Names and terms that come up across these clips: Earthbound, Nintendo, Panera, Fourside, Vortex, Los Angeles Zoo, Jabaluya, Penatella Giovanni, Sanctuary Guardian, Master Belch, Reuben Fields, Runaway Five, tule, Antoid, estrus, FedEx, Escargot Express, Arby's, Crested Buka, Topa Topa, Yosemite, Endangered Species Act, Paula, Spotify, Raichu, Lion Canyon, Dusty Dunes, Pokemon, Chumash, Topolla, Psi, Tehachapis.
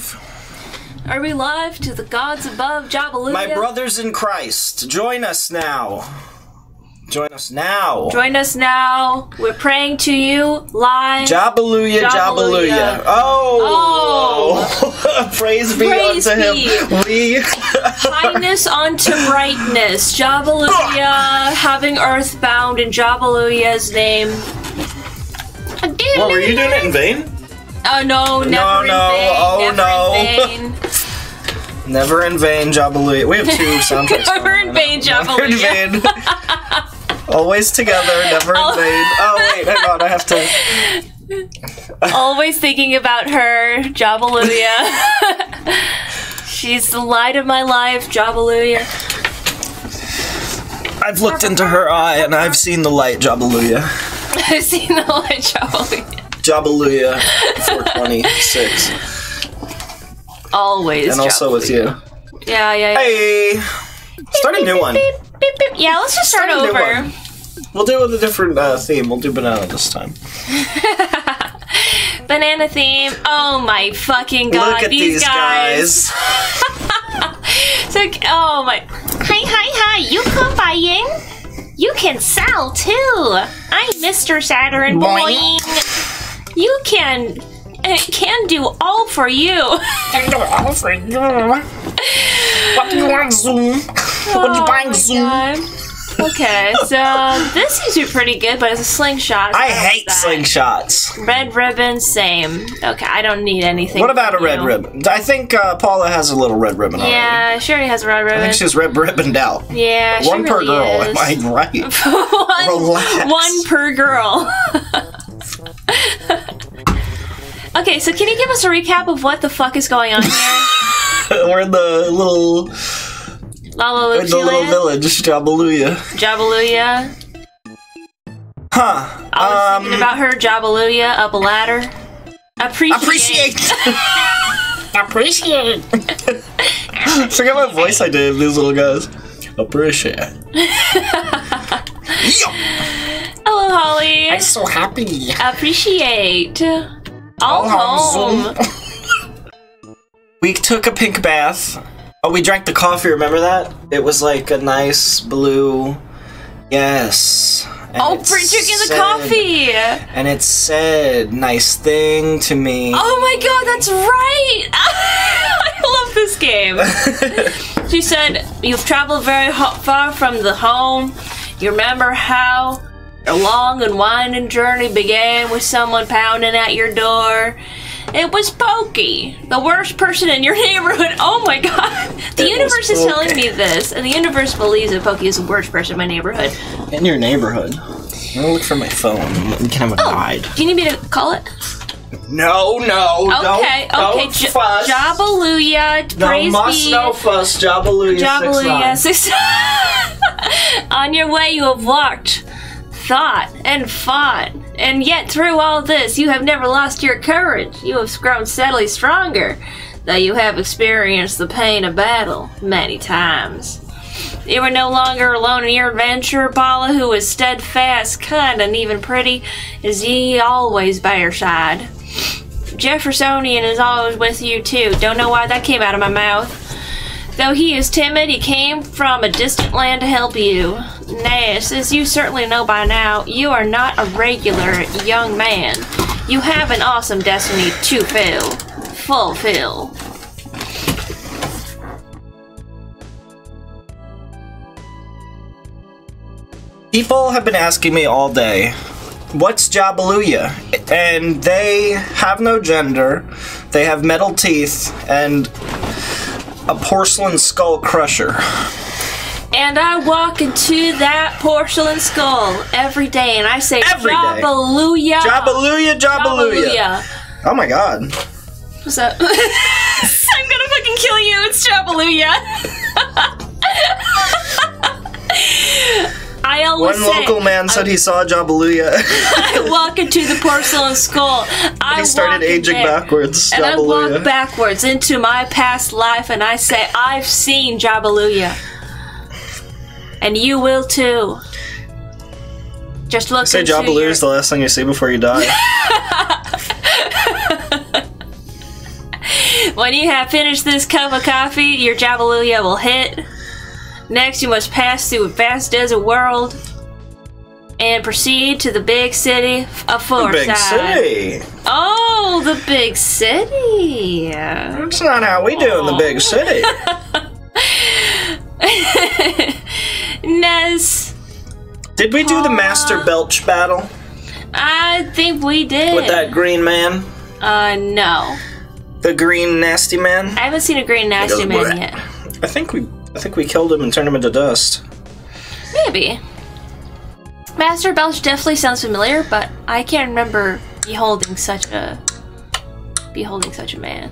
live? Are we live to the gods above, Jabaluya? My brothers in Christ, join us now. Join us now. Join us now. We're praying to you live. Jabaluya, Jabaluya. Oh. Praise be unto him. We. Kindness unto brightness. Jabaluya, having Earthbound in Jabaluya's name. What, were you doing it in vain? Oh, no, never in vain. Never in vain, Jabaluya. We have two soundtracks. Never in vain, Jabaluya. Never in vain. Always together, never in vain. Oh, wait, hang on, I have to... Always thinking about her, Jabaluya. She's the light of my life, Jabaluya. I've looked into her eye, and I've seen the light, Jabaluya. I've seen the light, Jabaluya. Jabaluya, 426. Always, and also Jabaluya. With you. Yeah, yeah, yeah. Hey! Start a new one. Yeah, let's just start over. We'll do it with a different theme. We'll do banana this time. Banana theme. Oh my fucking god. Look at these guys. So, oh my. Hi, hi, hi. You come buying? You can sell too. I'm Mr. Saturn. Boing. Boing. You can. It can do all for you. Can do all for you. What do you want, Zoom? What do you buy, Zoom? Okay, so this seems to be pretty good, but it's a slingshot. I hate slingshots. Red ribbon, same. Okay, I don't need anything. What about a red ribbon? I think Paula has a little red ribbon on her. Yeah, Sherry has a red ribbon. I think she's red ribboned out. Yeah, one per girl. Am I right? Relax. One per girl. Okay, so can you give us a recap of what the fuck is going on here? We're in the little village, Jabaluya. Jabaluya. Huh. I was thinking about her, Jabaluya, up a ladder. Appreciate. Appreciate. Forget what voice I did, these little guys. Appreciate. Hello, Holly. I'm so happy. Appreciate. All home. We took a pink bath. Oh, we drank the coffee, remember that? It was like a nice blue... Yes. And oh, drinking the coffee! And it said, nice thing to me. Oh my god, that's right! I love this game. She said, you've traveled very far from the home. You remember how a long and winding journey began with someone pounding at your door. It was Pokey, the worst person in your neighborhood. Oh my god. The universe is telling me this, and the universe believes that Pokey is the worst person in my neighborhood. In your neighborhood? I'm gonna look for my phone. You can have a guide. Do you need me to call it? No, no, okay, don't fuss. Jabaluya, praise me. No fuss, Jabaluya 6-9. Jabaluya 6-9. On your way you have walked, thought, and fought. And yet, through all this, you have never lost your courage. You have grown steadily stronger, though you have experienced the pain of battle many times. You were no longer alone in your adventure. Paula, who is steadfast, kind, and even pretty, is ye always by your side. Jeffersonian is always with you, too. Don't know why that came out of my mouth. Though he is timid, he came from a distant land to help you. Ness, as you certainly know by now, you are not a regular young man. You have an awesome destiny to fulfill. People have been asking me all day, what's Jabaluya? And they have no gender, they have metal teeth, and a porcelain skull crusher. And I walk into that porcelain skull every day, and I say, Jabaluya! Jabaluya, Jabaluya! Oh my god. What's up? I'm gonna fucking kill you, it's Jabaluya! I always say... One local man said he saw Jabaluya. I walk into the porcelain skull. He started aging backwards, and Jabaluya. I walk backwards into my past life, and I say, I've seen Jabaluya. And you will too. Just look. Say Jabaluya is the last thing you see before you die. When you have finished this cup of coffee, your Jabaluya will hit. Next, you must pass through a vast desert world and proceed to the big city of Fourside. The big city! Oh, the big city! That's not how we do in the big city. Ness. Did we do the Master Belch battle? I think we did. With that green man? No. The green nasty man? I haven't seen a green nasty man yet. I think we killed him and turned him into dust. Maybe. Master Belch definitely sounds familiar, but I can't remember beholding such a man.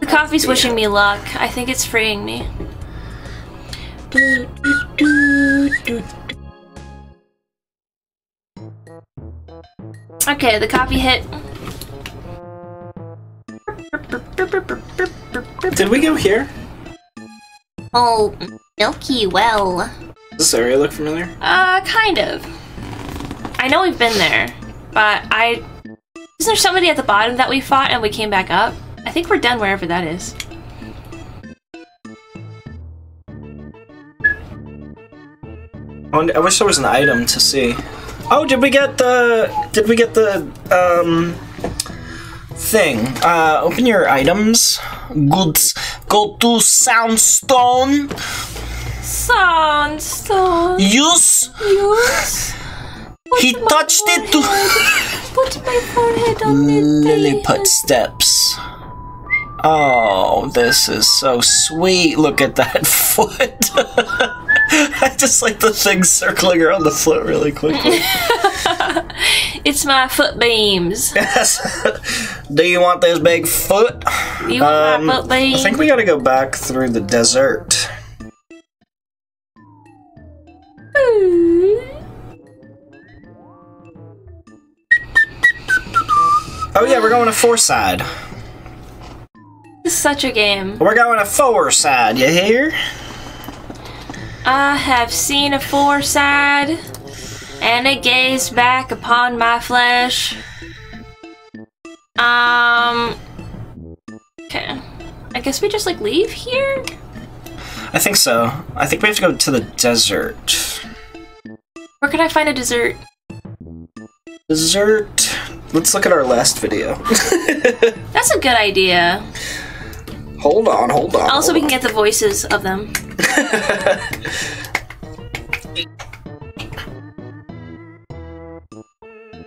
The coffee's wishing me luck. I think it's freeing me. Okay, the coffee hit. Did we go here? Oh, Milky Well. Does this area look familiar? Kind of. I know we've been there, but Is there somebody at the bottom that we fought and we came back up? I think we're done wherever that is. I wish there was an item to see. Oh, did we get the thing? Open your items. Goods. Go to Soundstone. Soundstone. Use. He touched it to put my forehead on the Lilliput steps. Oh, this is so sweet. Look at that foot. I just like the thing circling around the foot really quickly. It's my foot beams. Yes. Do you want this big foot? You want my foot beams? I think we gotta go back through the desert. Oh yeah, we're going to Fourside. This is such a game. We're going to Fourside, you hear? I have seen a Fourside, and it gazed back upon my flesh. Okay. I guess we just, like, leave here? I think so. I think we have to go to the desert. Where could I find a dessert? Dessert? Let's look at our last video. That's a good idea. Hold on. Also, we can get the voices of them.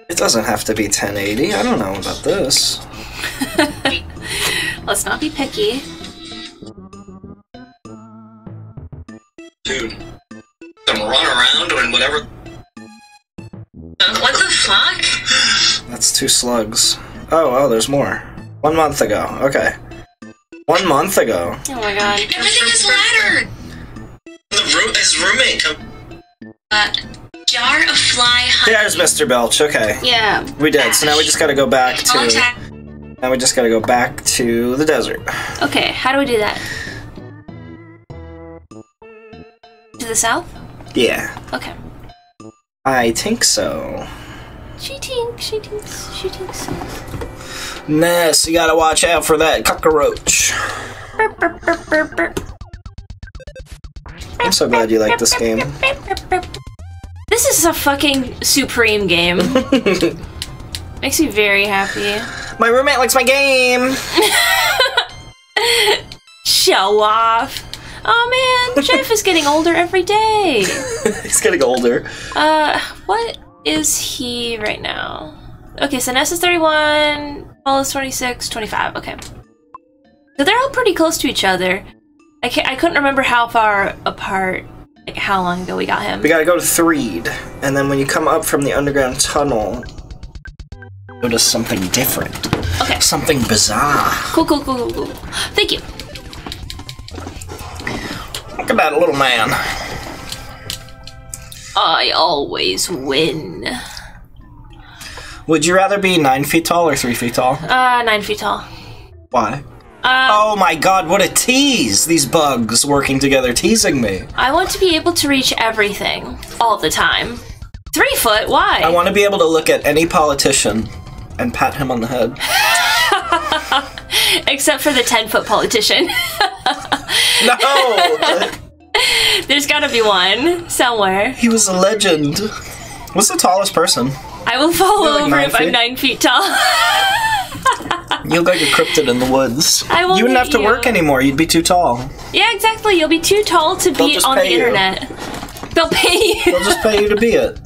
It doesn't have to be 1080. I don't know about this. Let's not be picky. Dude, some run around and whatever. What the fuck? That's two slugs. Oh, there's more. 1 month ago. Okay. 1 month ago. Oh my god. Everything is laddered. His roommate. Jar of fly honey. There's Mr. Belch. Okay. Yeah. We did. So now we just gotta go back to. Now we just gotta go back to the desert. Okay. How do we do that? To the south. Yeah. Okay. I think so. She tinks. Ness, you gotta watch out for that cockroach. Burp, burp, burp, burp, burp. I'm so glad you like this game. This is a fucking supreme game. Makes me very happy. My roommate likes my game! Show off. Oh man, Jeff is getting older every day. He's getting older. What is he right now? Okay, so Ness is 31, Paula's 26, 25, okay. So they're all pretty close to each other. I couldn't remember how far apart, like how long ago we got him. We gotta go to Threed, and then when you come up from the underground tunnel, notice something different. Okay. Something bizarre. Cool. Thank you. Look at that little man. I always win. Would you rather be 9 feet tall or 3 feet tall? 9 feet tall. Why? Oh my god, what a tease! These bugs working together, teasing me. I want to be able to reach everything, all the time. 3 foot, why? I want to be able to look at any politician and pat him on the head. Except for the 10-foot politician. No! There's gotta be one somewhere. He was a legend. What's the tallest person? I will fall over if I'm 9 feet tall. You'll go get cryptid in the woods. I will. You wouldn't have to work anymore. You'd be too tall. Yeah, exactly. You'll be too tall to be on the internet. They'll pay you. They'll just pay you to be it.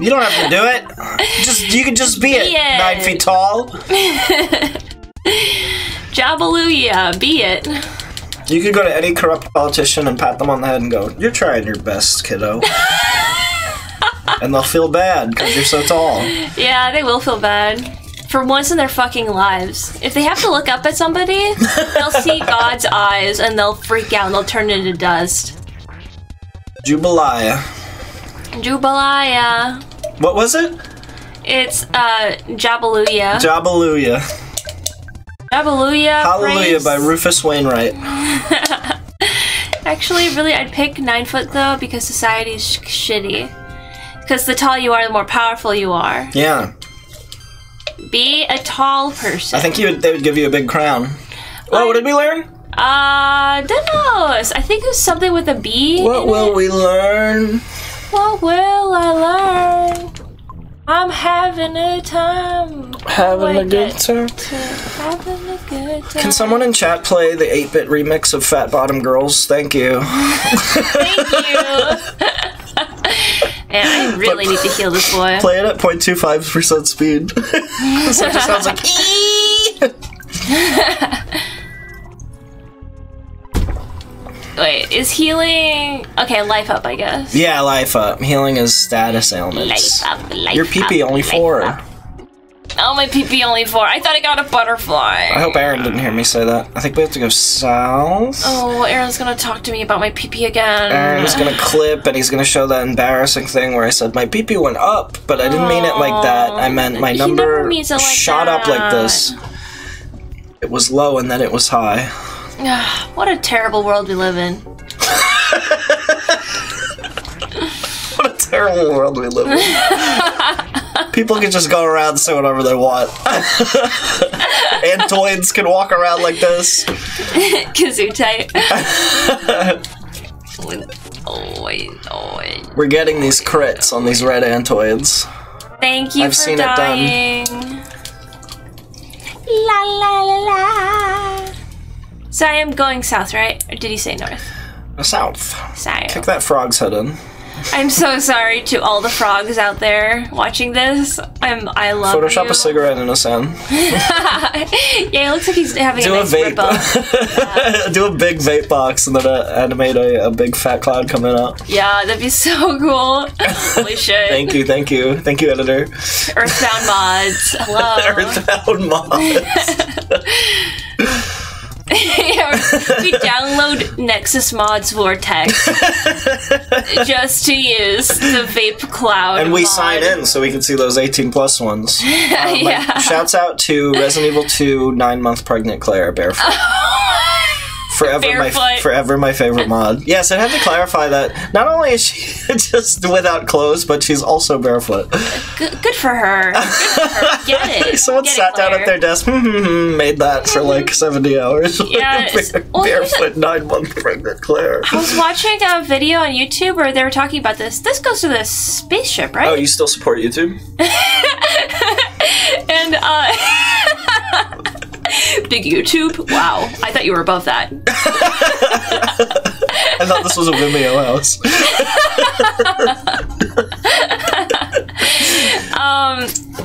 You don't have to do it. Just you can just be it. 9 feet tall. Jabaluya, be it. You could go to any corrupt politician and pat them on the head and go, "You're trying your best, kiddo." And they'll feel bad because you're so tall. Yeah, they will feel bad. For once in their fucking lives. If they have to look up at somebody, they'll see God's eyes and they'll freak out and they'll turn into dust. Jabaluya. Jabaluya. What was it? It's, Jabaluya. Jabaluya. Jabaluya. Hallelujah by Rufus Wainwright. Actually, really, I'd pick 9 foot though because society's shitty. Because the taller you are, the more powerful you are. Yeah. Be a tall person. I think they would give you a big crown. Oh, what did we learn? Dunnos. I think it was something with a B. What will we learn? What will I learn? I'm having a time. Having a good time. Having a good time. Can someone in chat play the 8-bit remix of Fat Bottom Girls? Thank you. Thank you. Man, I really need to heal this boy. Play it at 0.25% speed. So it just sounds like Wait, is healing... Okay, life up, I guess. Yeah, life up. Healing is status ailments. Life up, life. Your PP only 4. Up. Oh, my PP only 4. I thought I got a butterfly. I hope Aaron didn't hear me say that. I think we have to go south. Oh, Aaron's gonna talk to me about my PP again. Aaron's gonna clip and he's gonna show that embarrassing thing where I said my PP went up, but I didn't mean it like that. I meant my number shot up like this. It was low and then it was high. What a terrible world we live in. What a terrible world we live in. People can just go around and say whatever they want. Antoids can walk around like this. Kazoo tight. We're getting these crits on these red antoids. Thank you for dying. I've seen it done. La la la la. So I am going south, right? Or did he say north? South. South. Kick that frog's head in. I'm so sorry to all the frogs out there watching this. I love Photoshop you. A cigarette in a sand. Yeah, it looks like he's having a nice vape. Yeah. Do a big vape box and then animate a big fat cloud coming up. Yeah, that'd be so cool. Holy shit. Thank you, thank you. Thank you, editor. Earthbound mods. Hello. Earthbound mods. Yeah, we download Nexus Mods Vortex just to use the vape cloud. And we sign in so we can see those 18+ ones. Yeah. Like, shouts out to Resident Evil 2 9-month pregnant Claire barefoot. Forever my favorite mod. Yes, I have to clarify that. Not only is she just without clothes, but she's also barefoot. Good for her. Good for her. Get it. Someone sat down at their desk, made that for like 70 hours. Yeah, barefoot 9-month pregnant Claire. I was watching a video on YouTube where they were talking about this. This goes to the spaceship, right? Oh, you still support YouTube? And, Big YouTube? Wow. I thought you were above that. I thought this was a Vimeo house.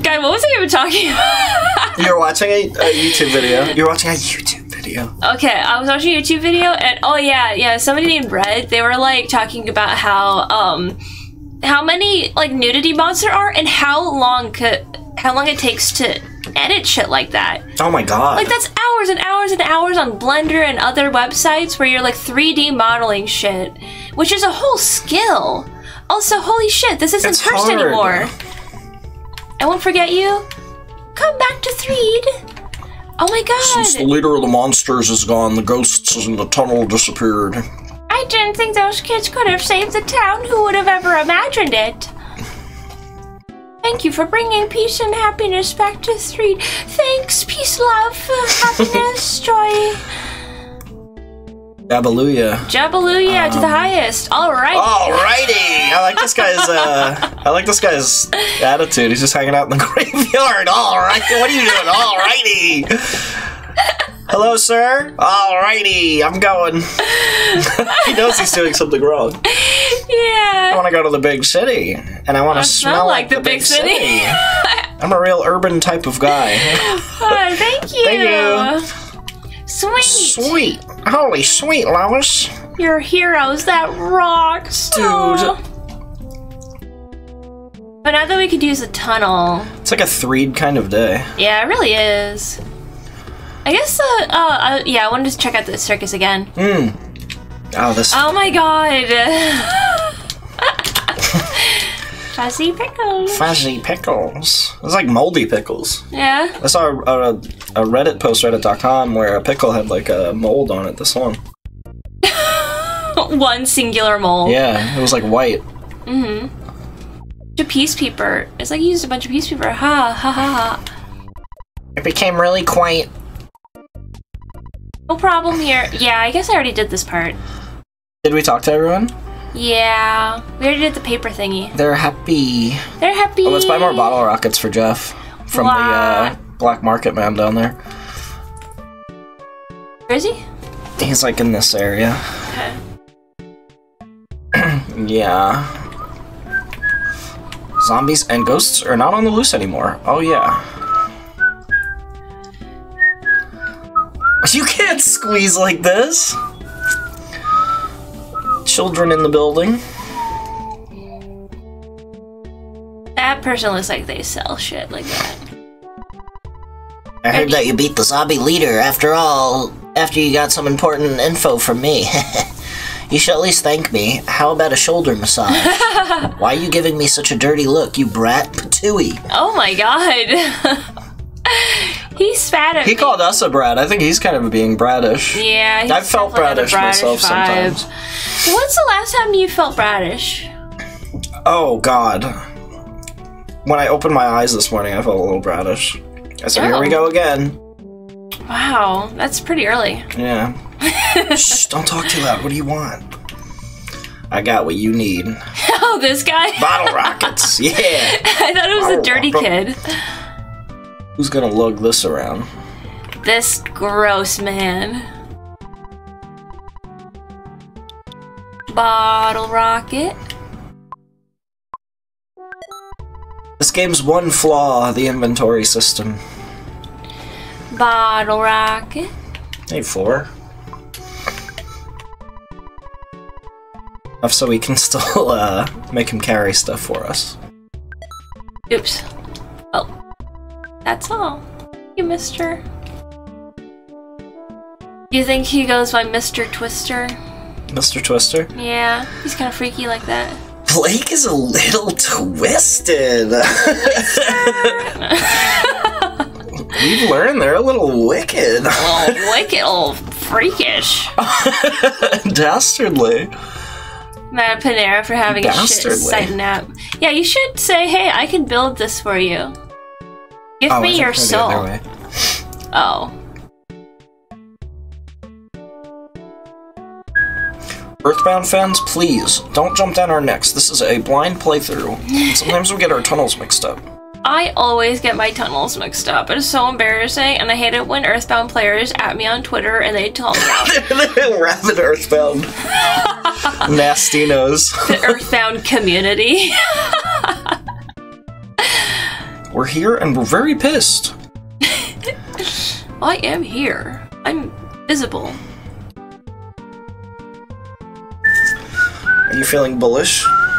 Guy, what was I even talking about? You're watching a YouTube video. You're watching a YouTube video. Okay, I was watching a YouTube video and oh yeah, somebody named Red, they were like talking about how many like nudity mods there are and how long it takes to edit shit like that. Oh my god. Like that's hours and hours and hours on Blender and other websites where you're like 3D modeling shit, which is a whole skill. Also, holy shit, this isn't cursed anymore. I won't forget you. Come back to Threed. Oh my god. Since the leader of the monsters is gone, the ghosts in the tunnel disappeared. I didn't think those kids could have saved the town. Who would have ever imagined it? Thank you for bringing peace and happiness back to Threed. Thanks, peace, love, happiness, joy. Jabaluya. Jabaluya to the highest. Alright. Alrighty. I like this guy's. I like this guy's attitude. He's just hanging out in the graveyard. Alright. What are you doing? Alrighty. Hello, sir. Alrighty, I'm going. He knows he's doing something wrong. Yeah. I want to go to the big city, and I want to smell like the big city. I'm a real urban type of guy. Oh, thank you. Thank you. Sweet. Sweet. Holy sweet, Lois. You're heroes. That rocks, dude. Aww. But now that we could use a tunnel. It's like a Threed kind of day. Yeah, it really is. I guess, yeah, I wanted to check out the circus again. Mm. Oh, this. Oh my god! Fuzzy pickles. Fuzzy pickles. It's like moldy pickles. Yeah. I saw a Reddit post, reddit.com, where a pickle had like a mold on it this long. One singular mold. Yeah, it was like white. Mm hmm. A piece peeper. It's like you used a bunch of piece peeper. Ha ha ha ha. It became really quaint. No problem here. Yeah, I guess I already did this part. Did we talk to everyone? Yeah. We already did the paper thingy. They're happy. They're happy. Oh, let's buy more bottle rockets for Jeff. From the black market man down there. Where is he? He's like in this area. Okay. Yeah. Zombies and ghosts are not on the loose anymore. Oh, yeah. You can't squeeze like this! Children in the building. That person looks like they sell shit like that. I heard that you beat the zombie leader after all, after you got some important info from me. You should at least thank me. How about a shoulder massage? Why are you giving me such a dirty look, you brat? Patooey. Oh my god. He spat at me. He called us a brat. I think he's kind of being bratish. Yeah, I've felt bratish myself sometimes. When's the last time you felt bratish? Oh, God. When I opened my eyes this morning, I felt a little bratish. I said, here we go again. Wow, that's pretty early. Yeah. Shh, don't talk too loud. What do you want? I got what you need. Oh, this guy? Bottle rockets. Yeah. I thought it was a dirty kid. Who's gonna lug this around? This gross man. Bottle rocket. This game's one flaw, the inventory system. Bottle rocket. Hey, four. Enough so we can still make him carry stuff for us. Oops. Oh. That's all. You, Mr. You think he goes by Mr. Twister? Mr. Twister? Yeah, he's kind of freaky like that. Blake is a little twisted. We've learned they're a little wicked. Oh, wicked, oh, freakish. Dastardly. Mad at Panera for having a shit site nap. Yeah, you should say, hey, I can build this for you. Give me your soul. Oh. Earthbound fans, please, don't jump down our necks. This is a blind playthrough. Sometimes we get our tunnels mixed up. I always get my tunnels mixed up. It's so embarrassing, and I hate it when Earthbound players at me on Twitter and they tell me they're rabid Earthbound. Nastinos. The Earthbound community. We're here and we're very pissed. I am here. I'm visible. Are you feeling bullish? I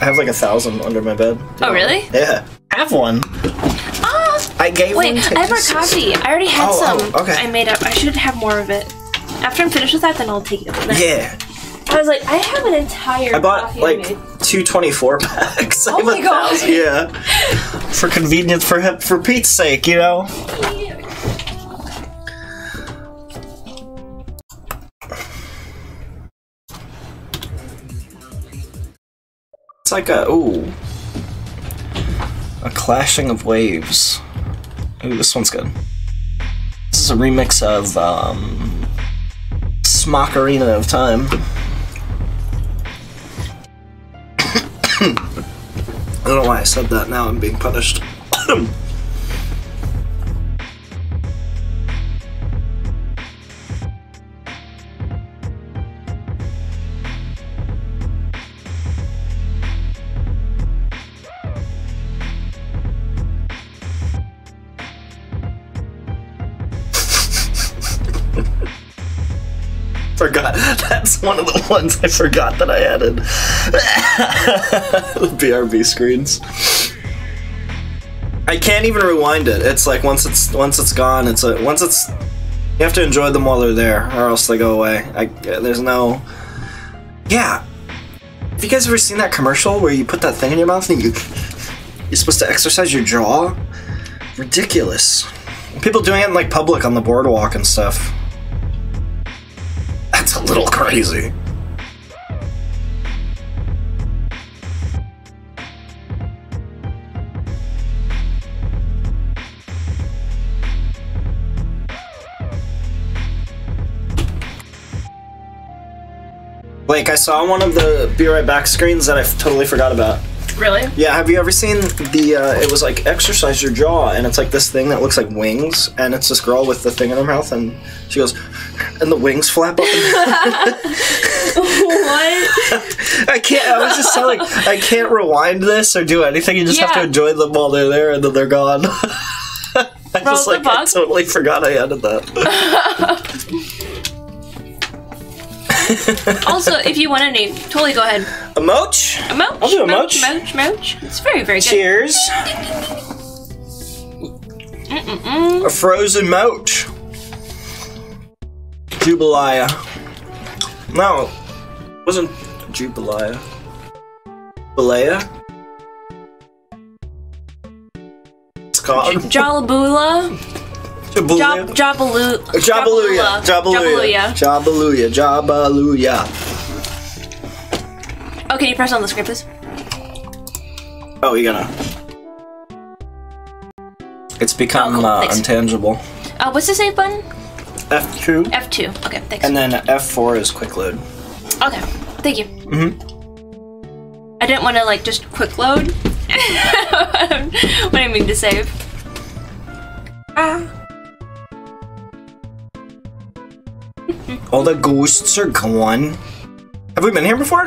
have like 1,000 under my bed. Oh, really? Yeah. Have one. Oh! I gave one to you. Wait, I have more coffee. I already had some. Oh, okay. I made up. I should have more of it. After I'm finished with that, then I'll take it. Yeah. I was like, I have an entire I bought, like, 224 packs. Oh my god. Yeah. For convenience, for Pete's sake, you know? Yeah. It's like a, ooh. A Clashing of Waves. Ooh, this one's good. This is a remix of Smockarina of Time. I don't know why I said that, now I'm being punished. Forgot. That's one of the ones I forgot that I added. The BRB screens. I can't even rewind it. It's like once it's gone, it's a, you have to enjoy them while they're there, or else they go away. There's no. Yeah. Have you guys ever seen that commercial where you put that thing in your mouth and you're supposed to exercise your jaw? Ridiculous. People doing it in like public on the boardwalk and stuff. That's a little crazy. Blake, I saw one of the Be Right Back screens that I totally forgot about. Really? Yeah, have you ever seen the, it was like exercise your jaw, and it's like this thing that looks like wings, and it's this girl with the thing in her mouth, and she goes, and the wings flap up. What? I was just like, I can't rewind this or do anything, you just have to enjoy them while they're there, and then they're gone. I just like, I totally forgot I added that. Also, if you want any, totally go ahead. A moch? A moch? I'll do a moch. Moch, moch, moch. It's very, very good. Cheers. Mm-mm-mm. A frozen moch. Jubaluya. No, it wasn't Jubaluya. Balea? It's called Jalabula. Jabaluya. Jabaluya. Jabaluya. Jabaluya. Okay, you press on the screen, please. Oh, you're gonna. It's become intangible. What's the save button? F2. F2. Okay, thanks. And then F4 is quick load. Okay, thank you. Mm-hmm. I didn't want to like just quick load. What do I mean to save? Ah. All the ghosts are gone. Have we been here before?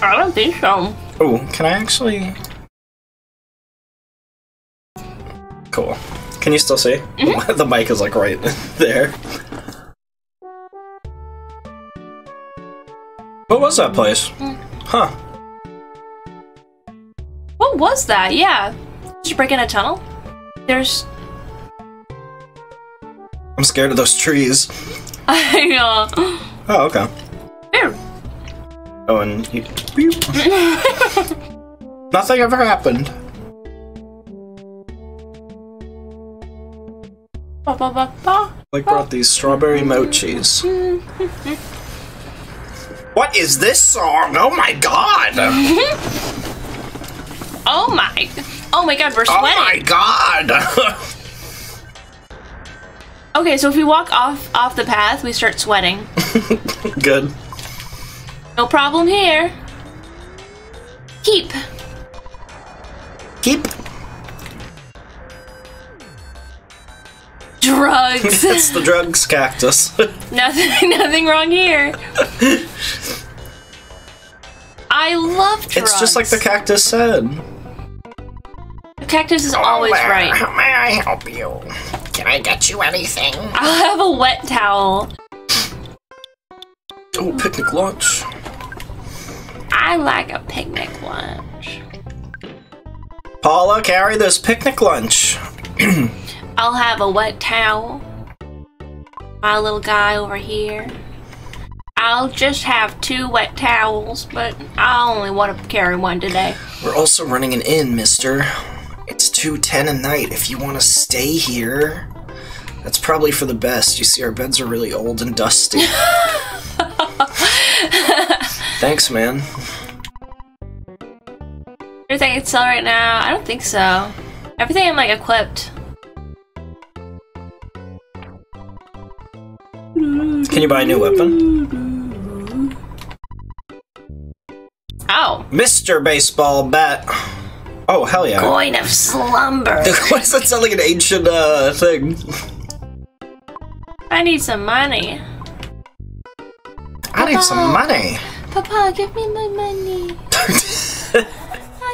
I don't think so. Oh, can I actually? Cool. Can you still see? Mm-hmm. The mic is like right there. What was that place? Mm-hmm. Huh. What was that? Yeah. Did you break in a tunnel? There's... I'm scared of those trees. I know. Oh, okay. Ew. Oh, and he... Nothing ever happened. Ba, ba, ba, ba, Blake brought these strawberry mochis. What is this song? Oh my god! Oh my god, we're sweating! Oh my god! Okay, so if we walk off the path, we start sweating. Good. No problem here. Keep. Keep. Drugs. It's the drugs cactus. Nothing wrong here. I love drugs. It's just like the cactus said. The cactus is always right. May I help you? Can I get you anything? I'll have a wet towel. Oh, picnic lunch. I like a picnic lunch. Paula, carry this picnic lunch. I'll have a wet towel. My little guy over here. I'll just have 2 wet towels, but I only want to carry one today. We're also running an inn, mister. It's 2:10 at night. If you want to stay here, that's probably for the best. You see, our beds are really old and dusty. Thanks, man. Everything I can sell right now? I don't think so. Everything I'm like equipped. Can you buy a new weapon? Oh. Mr. Baseball Bat. Oh, hell yeah. Coin of Slumber. What does that sound like an ancient thing? I need some money. I need some money. Papa, give me my money.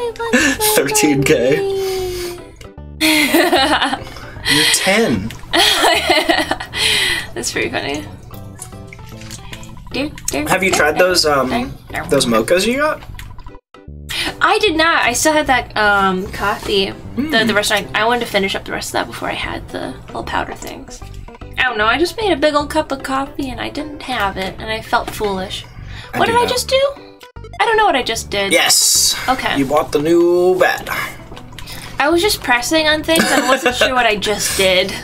I want my 13K. Money. You're 10. That's pretty funny. Have you tried those mochas you got? I did not. I still had that coffee. The restaurant. I wanted to finish up the rest of that before I had the little powder things. I don't know. I just made a big old cup of coffee and I didn't have it, and I felt foolish. What did I just do? I don't know what I just did. Yes. Okay. You bought the new bat. I was just pressing on things. I wasn't sure what I just did.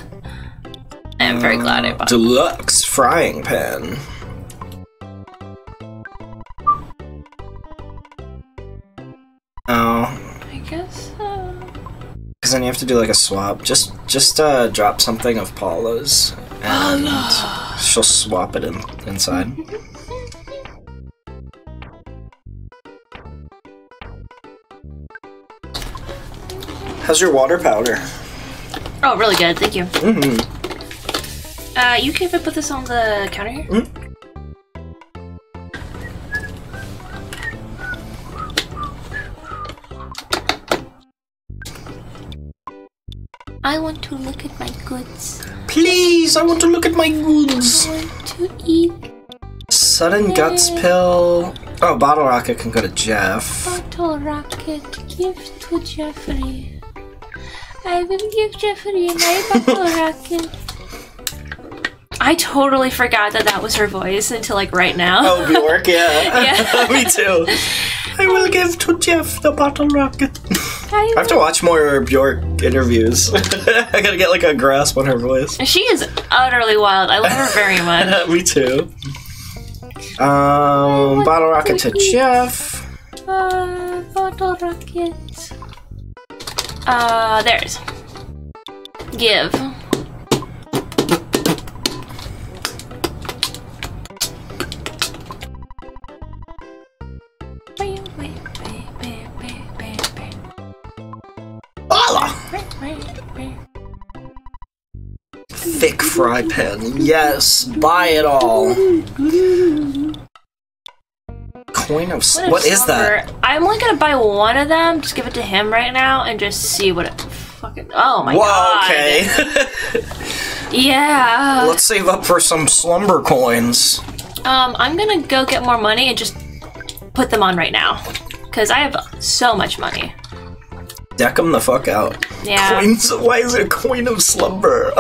I'm very glad I bought it. Deluxe frying pan. Oh. I guess so. Because then you have to do like a swap. Just drop something of Paula's and she'll swap it inside. How's your water powder? Oh, really good. Thank you. Mm-hmm. You can put this on the counter here? Mm-hmm. I want to look at my goods. Please, I want to look at my goods. I want to eat. Sudden guts pill. Oh, bottle rocket can go to Jeff. Bottle rocket, give to Jeffrey. I will give Jeffrey my bottle rocket. I totally forgot that that was her voice until like right now. Oh, Bjork, yeah. Me too. I will give to Jeff the bottle rocket. I have to watch more Bjork interviews. I gotta get like a grasp on her voice. She is utterly wild. I love her very much. Me too. Bottle rocket to Jeff. Bottle rocket. There's. Give. Thick fry pan. Yes, buy it all. Coin of what is that? I'm only gonna buy one of them. Just give it to him right now and just see what it fucking. Oh my god. Okay. Yeah. Let's save up for some slumber coins. I'm gonna go get more money and just put them on right now because I have so much money. Deck them the fuck out. Yeah. Coins? Why is it a coin of slumber?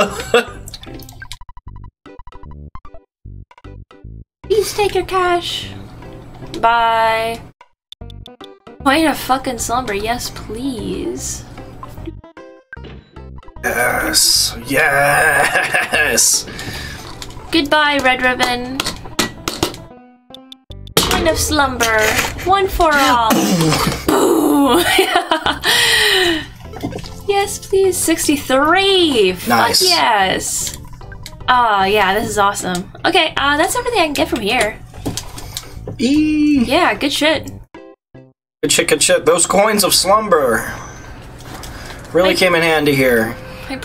Please take your cash. Bye. Coin of fucking slumber. Yes, please. Yes. Yes. Goodbye, red ribbon. Coin of slumber. One for all. Boo. Yes, please. 63! Nice. Fuck yes! Oh, yeah, this is awesome. Okay, that's everything I can get from here. Eee. Yeah, good shit. Good shit, good shit. Those coins of slumber really came in handy here. My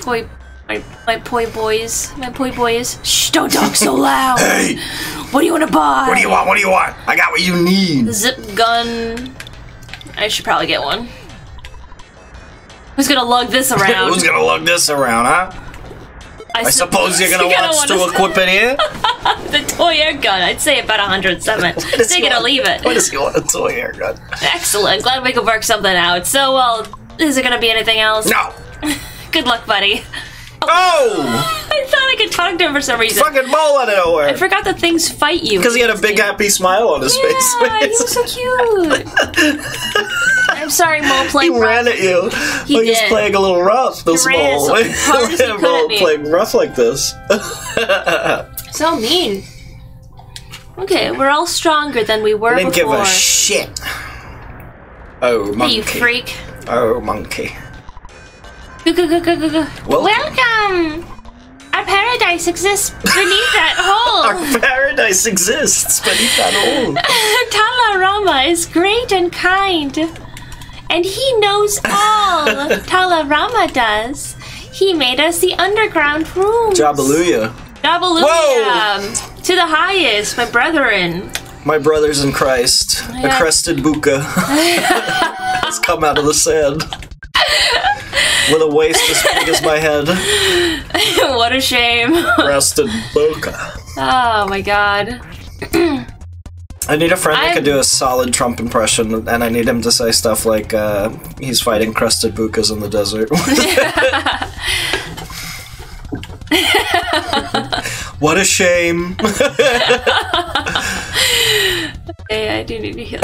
boys. Shh, don't talk so loud! Hey! What do you want to buy? What do you want? What do you want? I got what you need. Zip gun. I should probably get one. Who's gonna lug this around? Who's gonna lug this around, huh? I suppose you're gonna want to equip it here? The toy air gun. I'd say about 107. Take it or leave it. What does he want? A toy air gun. Excellent. Glad we could work something out. So, well, is there gonna be anything else? No. Good luck, buddy. Oh! I thought I could talk to him for some reason. Fucking ball out of nowhere. I forgot that things fight you. Because he had a big happy smile on his face. Yeah, he was so cute. I'm sorry, Mole playing rough. He ran at you. He did. He's playing a little rough, this Mole. Mole playing rough like this. So mean. Okay, we're all stronger than we were before. I didn't give a shit. Oh, monkey. You freak. Oh, monkey. Go, go, go, go, go, go. Welcome! Our paradise exists beneath that hole. Our paradise exists beneath that hole. Talarama is great and kind. And he knows all. Talarama does. He made us the underground rooms. Jabaluya. Jabaluya. Whoa. To the highest, my brethren. My brothers in Christ. Yeah. A crested buka has come out of the sand. With a waist as big as my head. What a shame. Crested buka. Oh my god. I need a friend that can do a solid Trump impression, and I need him to say stuff like, he's fighting crested bukas in the desert. What a shame. Hey, I do need to heal.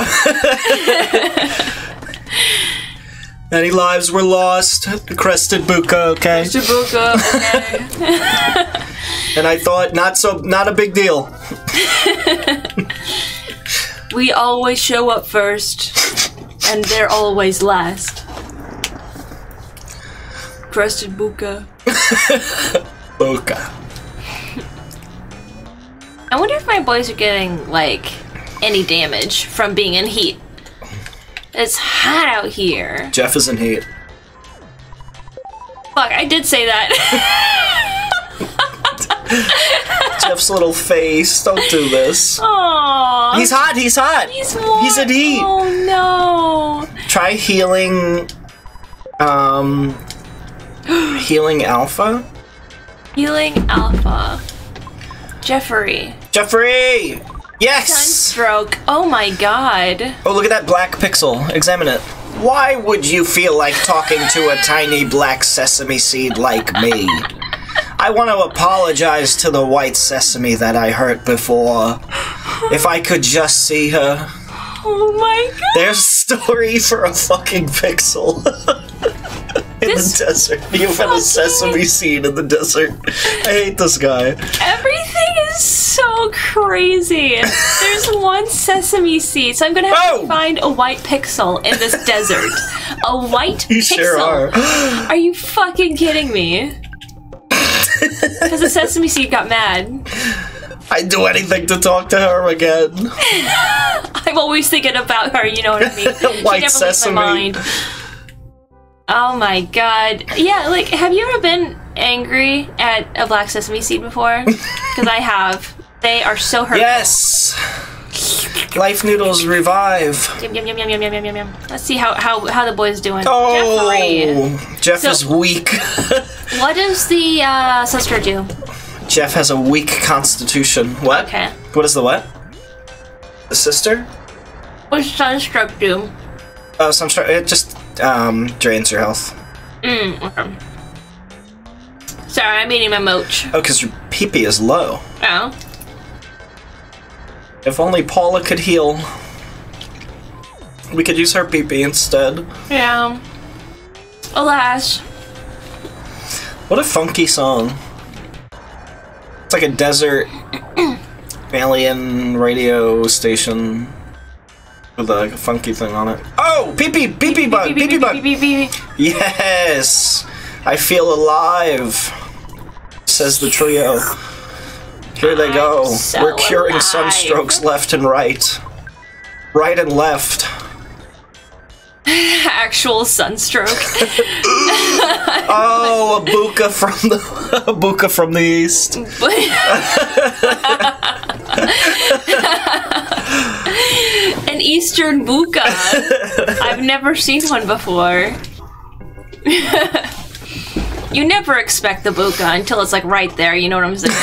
Many lives were lost. Crested buka, okay? Crested buka, okay. And I thought, not a big deal. We always show up first, and they're always last. Crested buka. Buka. I wonder if my boys are getting, like, any damage from being in heat. It's hot out here. Jeff is in heat. Fuck, I did say that. Jeff's little face. Don't do this. Aww. He's hot. He's hot. He's in heat. Oh, no. Try healing... healing alpha? Healing alpha. Jeffrey. Jeffrey! Yes! Sunstroke. Oh my god. Oh, look at that black pixel. Examine it. Why would you feel like talking to a tiny black sesame seed like me? I want to apologize to the white sesame that I hurt before. If I could just see her. Oh my god. There's story for a fucking pixel. In this the desert. You found a sesame seed in the desert. I hate this guy. Everything is so crazy. There's one sesame seed, so I'm gonna have to find a white pixel in this desert. A white pixel? You sure are. Are you fucking kidding me? Because the sesame seed got mad. I'd do anything to talk to her again. I'm always thinking about her, you know what I mean? White she sesame. Never leaves my mind. Oh my god. Yeah, like, have you ever been angry at a black sesame seed before? Because I have. They are so hurtful. Yes! Life noodles revive. Yum, yum, yum, yum, yum, yum, yum, yum. Let's see how the boy's doing. Oh! Jeffrey. Jeff is weak. What does the sister do? Jeff has a weak constitution. What? Okay. What is the what? The sister? What does sunstroke do? Oh, sunstroke. It just... drains your health. Okay. Sorry, I'm eating my moch. Oh, because your pee-pee is low. Oh. If only Paula could heal. We could use her pee-pee instead. Yeah. Alas. What a funky song. It's like a desert alien radio station. With a funky thing on it. Oh! Pee-pee bug! Pee-pee bug! Yes! I feel alive! Says the trio. Here they go. So we're curing sunstrokes left and right. Right and left. Actual sunstroke. Oh, a buka from the east. An eastern buka. I've never seen one before. You never expect the buka until it's like right there. You know what I'm saying?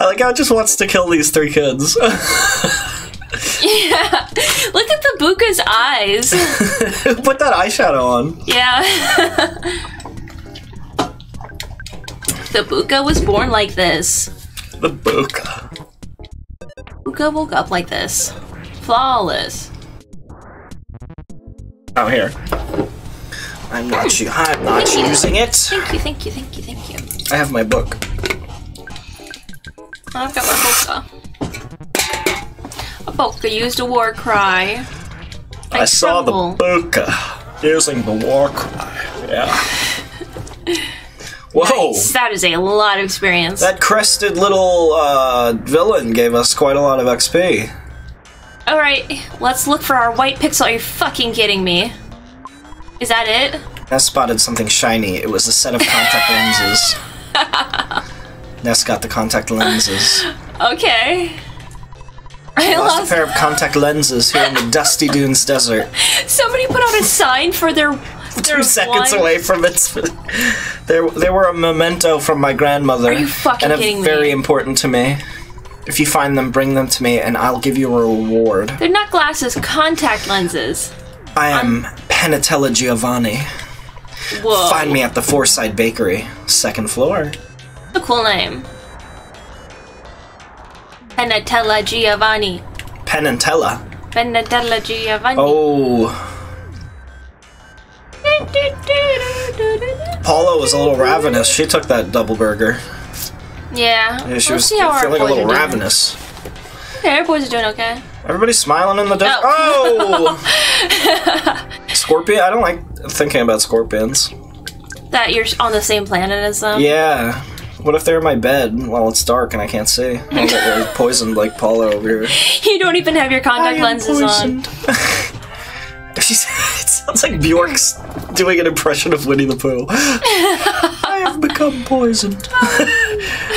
I like how it just wants to kill these three kids. Yeah, look at the buka's eyes. Put that eyeshadow on. Yeah. The buka was born like this. The buka. Buka woke up like this. Flawless. Oh, here. I'm not, I'm not using it. Thank you, thank you, thank you, thank you. I have my book. I've got my buka. Pokey used a war cry. I saw the bokeh using the war cry. Yeah. Whoa! Nice. That is a lot of experience. That crested little villain gave us quite a lot of XP. Alright, let's look for our white pixel. Are you fucking kidding me? Is that it? Ness spotted something shiny. It was a set of contact lenses. Ness got the contact lenses. Okay. I lost a pair of contact lenses here in the Dusty Dunes desert. Somebody put out a sign for their... Two seconds away from its... They were a memento from my grandmother. Are you fucking kidding me? And very important to me. If you find them, bring them to me, and I'll give you a reward. They're not glasses, contact lenses. I am Penatella Giovanni. Whoa. Find me at the Fourside Bakery, 2nd floor. That's a cool name. Penatella Giovanni. Penatella. Penatella Giovanni. Oh... Paula was a little ravenous. She took that double burger. Yeah. Yeah, she was feeling a little ravenous. Yeah, our boys are doing okay. Everybody's smiling in the desert. Oh! Scorpion? I don't like thinking about scorpions. That you're on the same planet as them? Yeah. What if they're in my bed while it's dark and I can't see? I'll get really poisoned like Paula over here. You don't even have your contact lenses on. It sounds like Bjork's doing an impression of Winnie the Pooh. I have become poisoned.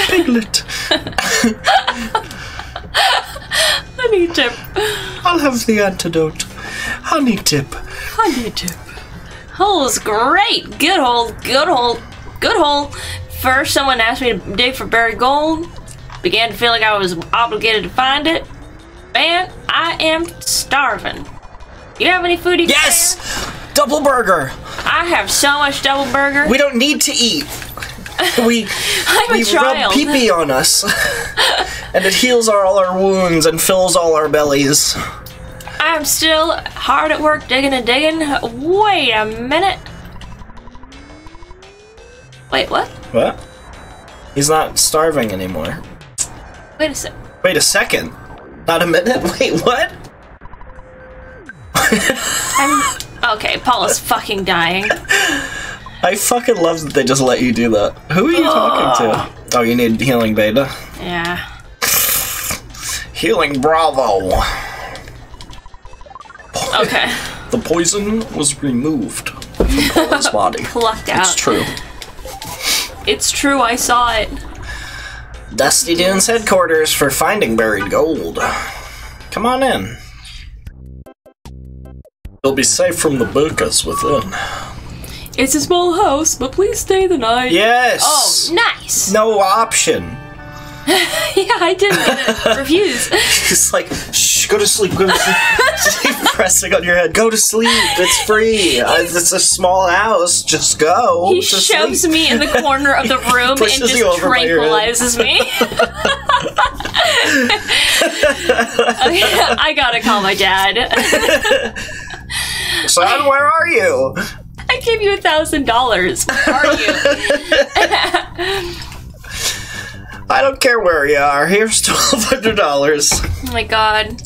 Piglet. Honey Tip. I'll have the antidote. Honey Tip. Honey Tip. Hole's great. Good hole. Good hole. Good hole. First, someone asked me to dig for buried gold. Began to feel like I was obligated to find it. Man, I am starving. You have any food you can? Yes! Have? Double burger! I have so much double burger. We don't need to eat. We, we rub pee-pee on us. And it heals all our wounds and fills all our bellies. I'm still hard at work digging and digging. Wait a minute. Wait, what? What? He's not starving anymore. Wait a sec. Wait a second? Not a minute? Wait, what? Okay, Paula's fucking dying. I fucking love that they just let you do that. Who are you talking to? Oh, you need healing beta? Yeah. Healing bravo. Okay. The poison was removed from Paula's body. Plucked out. It's true. It's true, I saw it. Dusty Dunes headquarters for finding buried gold. Come on in. You'll be safe from the bukas within. It's a small house, but please stay the night. Yes! Oh, nice! No option. Yeah, I didn't refuse. It's like, shh, go to sleep, go to sleep. Just keep pressing on your head. Go to sleep, it's free. It's a small house, just go. He shoves me in the corner of the room and just tranquilizes me. I gotta call my dad. Son, where are you? I gave you $1,000. Where are you? I don't care where you are. Here's $1,200. Oh my god.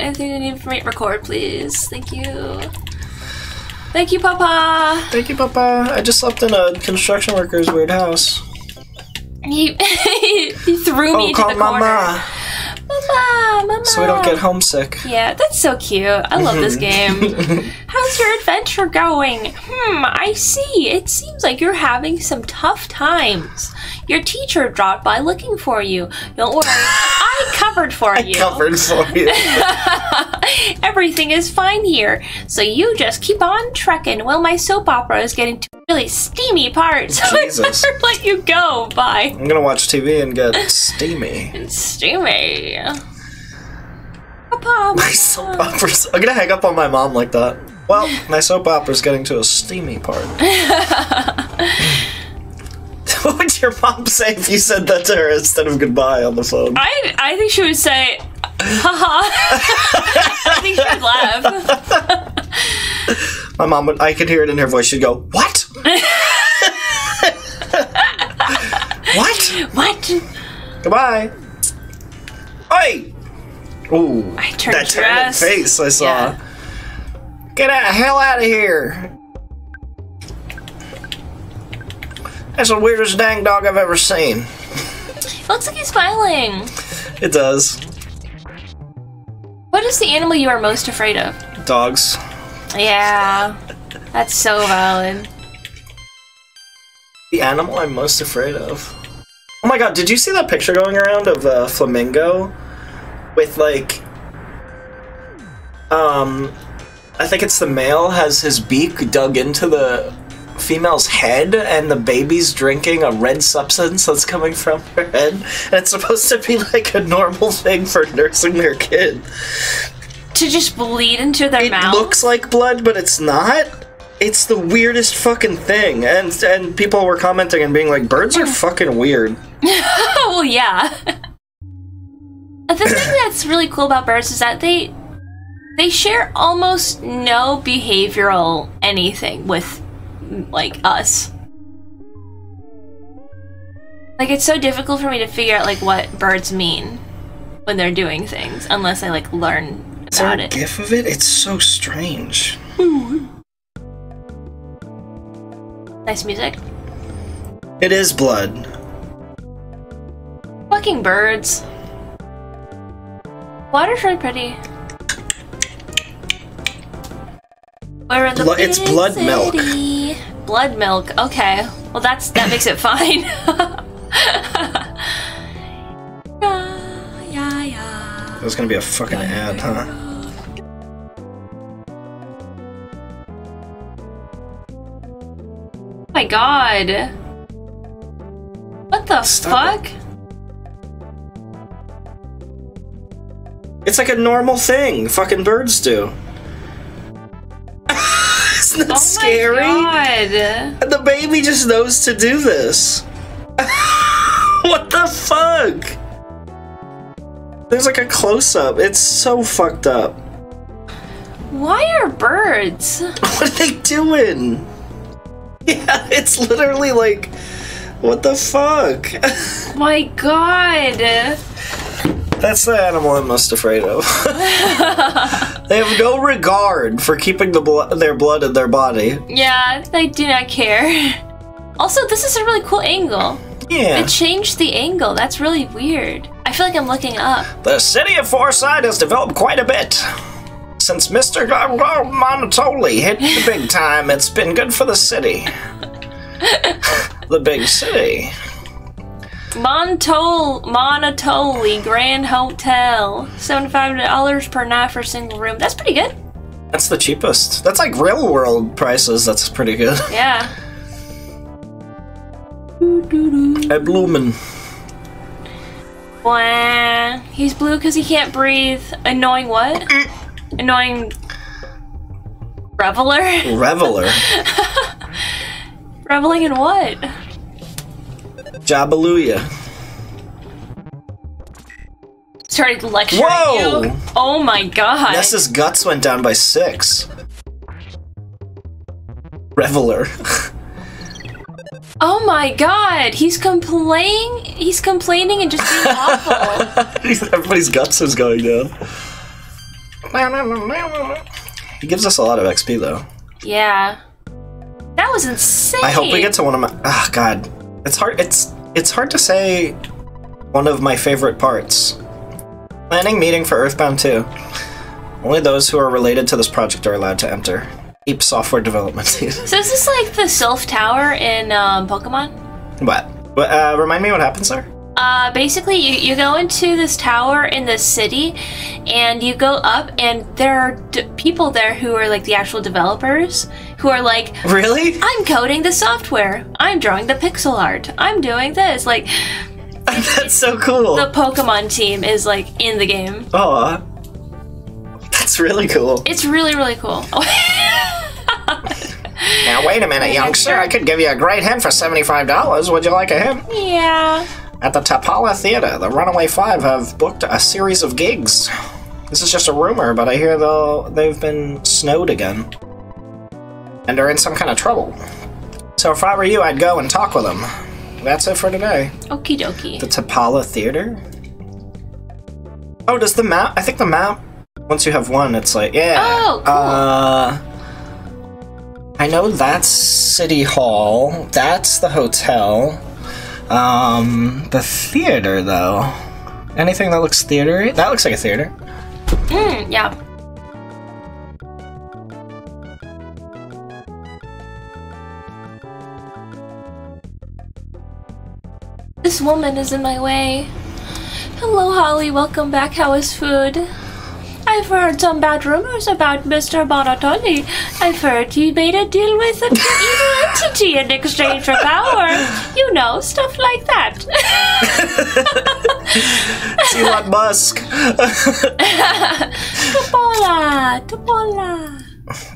Anything you need for me? Record, please. Thank you. Thank you, Papa. Thank you, Papa. I just slept in a construction worker's weird house. He threw me into the corner. Mama, mama. So we don't get homesick. Yeah, that's so cute. I love this game. How's your adventure going? I see. It seems like you're having some tough times. Your teacher dropped by looking for you. Don't worry, I covered for you. I covered for you. Everything is fine here. So you just keep on trekking while my soap opera is getting to really steamy parts. Jesus. I better let you go. Bye. I'm gonna watch TV and get steamy. Papa, my soap opera's... I'm gonna hang up on my mom like that. Well, my soap opera's getting to a steamy part. What would your mom say if you said that to her instead of goodbye on the phone? I think she would say, haha. I think she would laugh. My mom would, I could hear it in her voice, she'd go, what? What? What? Goodbye. Oi! Ooh, that terrible face I saw. Yeah. Get the hell out of here! That's the weirdest dang dog I've ever seen. It looks like he's filing. It does. What is the animal you are most afraid of? Dogs. Yeah, that's so valid. The animal I'm most afraid of. Oh my god, did you see that picture going around of a flamingo? With like... I think it's the male has his beak dug into the female's head and the baby's drinking a red substance that's coming from her head, and it's supposed to be like a normal thing for nursing their kid to just bleed into their mouth. It looks like blood, but it's not. It's the weirdest fucking thing, and people were commenting and being like, birds are fucking weird. Well, yeah. The thing that's really cool about birds is that they share almost no behavioral anything with like us. Like, it's so difficult for me to figure out like what birds mean when they're doing things unless I like learn about it. Is there a gif of it? It's so strange. Ooh. Nice music. It is blood. Fucking birds. Water's really pretty. Where are the big it's blood city? Milk. Blood milk. Okay. Well, that makes it fine. Yeah. That was gonna be a fucking ad, huh? Oh my god. What the fuck? It. It's like a normal thing. Fucking birds do. Isn't that scary? My god. And the baby just knows to do this. What the fuck? There's like a close-up. It's so fucked up. Why are birds? What are they doing? Yeah, it's literally like, what the fuck? My god. That's the animal I'm most afraid of. They have no regard for keeping their blood in their body. Yeah, they do not care. Also, this is a really cool angle. Yeah. It changed the angle. That's really weird. I feel like I'm looking up. The city of Fourside has developed quite a bit. Since Mr. Monotoli hit the big time, it's been good for the city. The big city. Monotoli Grand Hotel. $75 per night for a single room. That's pretty good. That's the cheapest. That's like real world prices. That's pretty good. Yeah. Hey, Bloomin'. Blah. He's blue because he can't breathe. Annoying what? Annoying... Reveler? Reveler. Reveling in what? Jabaluya. Started lecturing Whoa! You. Oh my god. Ness's guts went down by 6. Reveler. Oh my god. He's complaining and just being awful. Everybody's guts is going down. He gives us a lot of XP though. Yeah. That was insane. I hope we get to one of my... Oh god. It's hard to say one of my favorite parts. Planning meeting for Earthbound 2. Only those who are related to this project are allowed to enter. Deep software development. So is this like the Sylph Tower in Pokemon? What? Remind me what happens there? Basically, you go into this tower in this city, and you go up, and there are people there who are like the actual developers, who are like, really? I'm coding the software. I'm drawing the pixel art. I'm doing this. Like, that's so cool. The Pokemon team is like in the game. Aw. That's really cool. It's really, really cool. Now, wait a minute, youngster. I could give you a great hint for $75. Would you like a hint? Yeah. At the Topolla Theater, the Runaway Five have booked a series of gigs. This is just a rumor, but I hear they've been snowed again. And are in some kind of trouble. So if I were you, I'd go and talk with them. That's it for today. Okie dokie. The Topolla Theater? Oh, does the map... I think the map Once you have one, it's like, yeah. Oh, cool. I know that's City Hall. That's the hotel. The theater, though. Anything that looks theatery? That looks like a theater. Mm, yeah. This woman is in my way. Hello, Holly. Welcome back. How is food? I've heard some bad rumors about Mr. Monotoli. I've heard he made a deal with an evil entity in exchange for power. You know, stuff like that. See what Musk. Topolla, Topolla.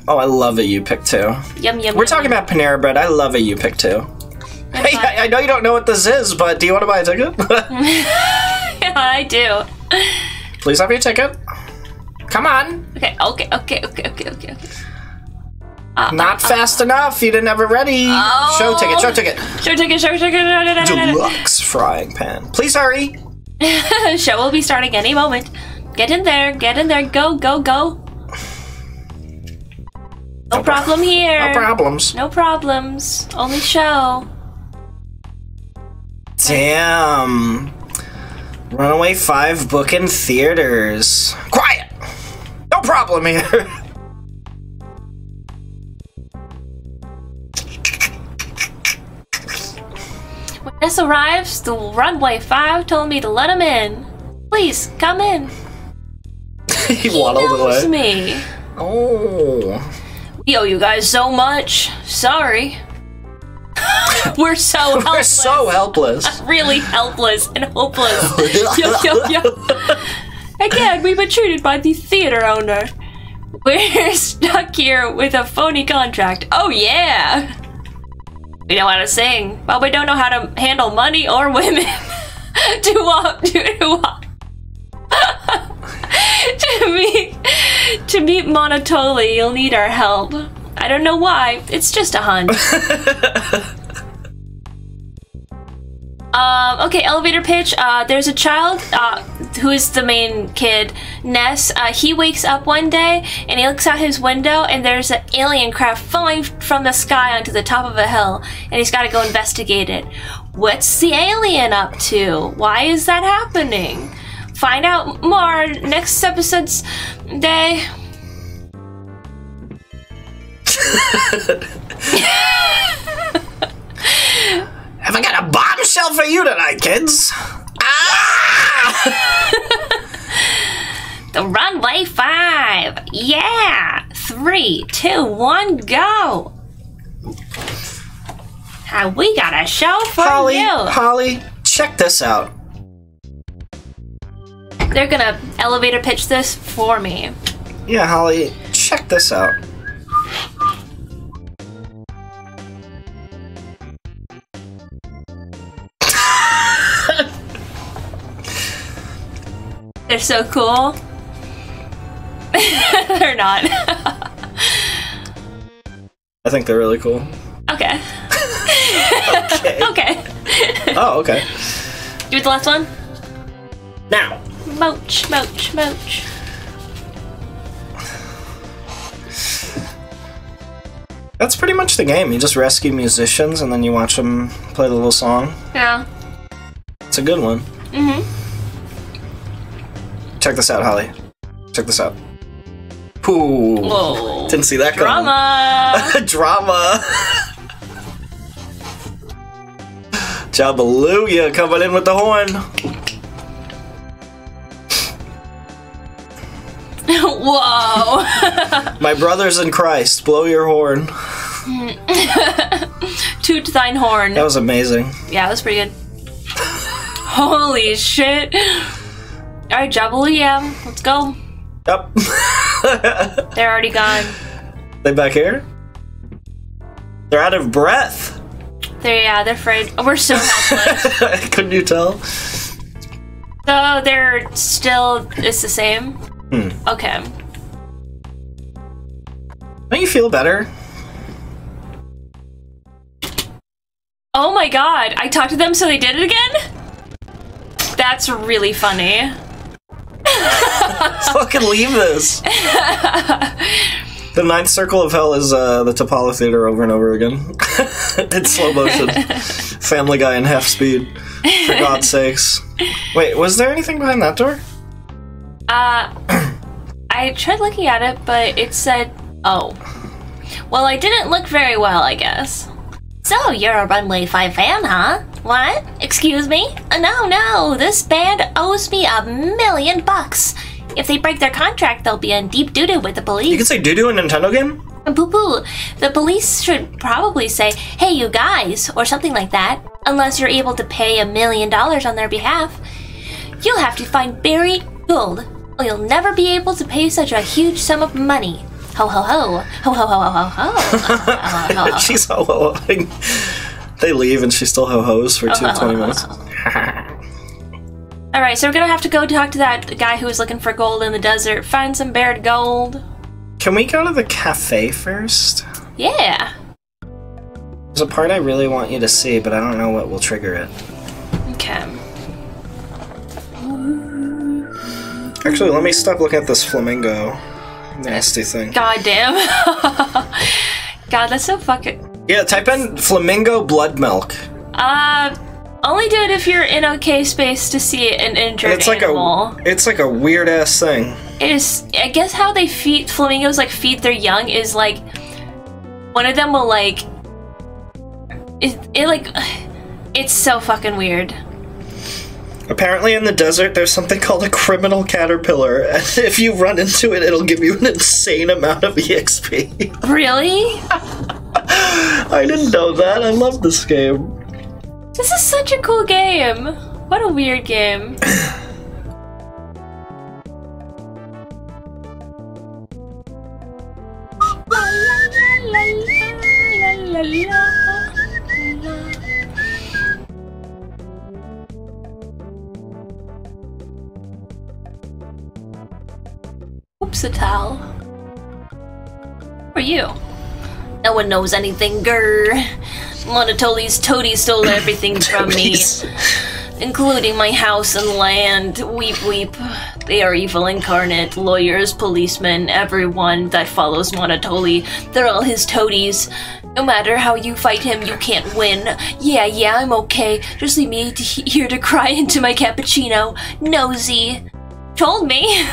Oh, I love a you pick too. Yum yum. We're talking about Panera bread. I love a you pick too. Hey, I know you don't know what this is, but do you want to buy a ticket? Yeah, I do. Please have your ticket. Come on. Okay. Not fast enough. You didn't have it ready. Oh. Show ticket. Deluxe frying pan. Please hurry. Show will be starting any moment. Get in there. Go. No problem here. No problems. Only show. Damn. Runaway 5 book in theaters. Quiet. No problem here. When Ness arrives, the Runaway 5 told me to let him in. Please come in. He waddled away. He knows me. Oh. We owe you guys so much. Sorry. We're so helpless. Really helpless and hopeless. Yo. Again, we've been treated by the theater owner. We're stuck here with a phony contract. Oh yeah. We don't know how to sing, but we don't know how to handle money or women. To meet Monotoli, you'll need our help. I don't know why. It's just a hunt. Okay, elevator pitch. There's a child who is the main kid, Ness. He wakes up one day and he looks out his window and there's an alien craft falling from the sky onto the top of a hill and he's got to go investigate it. What's the alien up to? Why is that happening? Find out more next episode's day. Have I got a bombshell for you tonight, kids? Ah! The Runaway 5. Yeah. 3, 2, 1, go. And we got a show for you. Holly, check this out. They're gonna elevator pitch this for me. Yeah, Holly, check this out. They're so cool. They're not. I think they're really cool. Okay. Okay. Oh, okay. Do the last one? Now. Moach. That's pretty much the game. You just rescue musicians and then you watch them play the little song. Yeah. It's a good one. Mm-hmm. Check this out, Holly. Check this out. Ooh. Whoa. Didn't see that coming. Drama. Jabaluya coming in with the horn. Whoa! My brothers in Christ, blow your horn. Toot thine horn. That was amazing. Yeah, that was pretty good. Holy shit! All right, Jabaluya, let's go. Yep. They're already gone. They back here? They're out of breath. They're afraid. Oh, we're so helpless. Couldn't you tell? So they're still. It's the same. Hmm. Okay. Don't you feel better? Oh my god, I talked to them so they did it again? That's really funny. Fucking leave this. The ninth circle of hell is the Topolla Theater over and over again. It's slow motion. Family Guy in half speed. For God's sakes. Wait, was there anything behind that door? I tried looking at it, but it said, oh. Well, I didn't look very well, I guess. So, you're a Runaway Five fan, huh? What? Excuse me? No, no, this band owes me $1 million bucks. If they break their contract, they'll be in deep doo-doo with the police. You can say doo-doo in a Nintendo game? Poo-poo. The police should probably say, hey, you guys, or something like that. Unless you're able to pay $1 million on their behalf. You'll have to find buried gold, or you'll never be able to pay such a huge sum of money. Ho ho ho. Ho ho ho ho ho ho. She's ho-ho-ho-ing. They leave and she still ho-ho's for 20 minutes. Alright, so we're gonna have to go talk to that guy who was looking for gold in the desert. Find some buried gold. Can we go to the cafe first? Yeah. There's a part I really want you to see, but I don't know what will trigger it. Okay. Actually, let me stop looking at this flamingo. Nasty thing. God damn. God, that's so fucking... Yeah, type in flamingo blood milk. Only do it if you're in okay space to see an injured animal. It's like a weird-ass thing. It is... I guess how they feed... Flamingos, like, feed their young is, like... One of them will, like... It, like... It's so fucking weird. Apparently in the desert, there's something called a criminal caterpillar. And if you run into it, it'll give you an insane amount of EXP. Really? I didn't know that. I love this game. This is such a cool game. What a weird game. Oops, a towel. Who are you? No one knows anything, grr. Monotoli's toady stole everything from me, including my house and land. Weep, weep. They are evil incarnate. Lawyers, policemen, everyone that follows Monotoli. They're all his toadies. No matter how you fight him, you can't win. Yeah, I'm okay. Just leave me here to cry into my cappuccino. Nosy. Told me.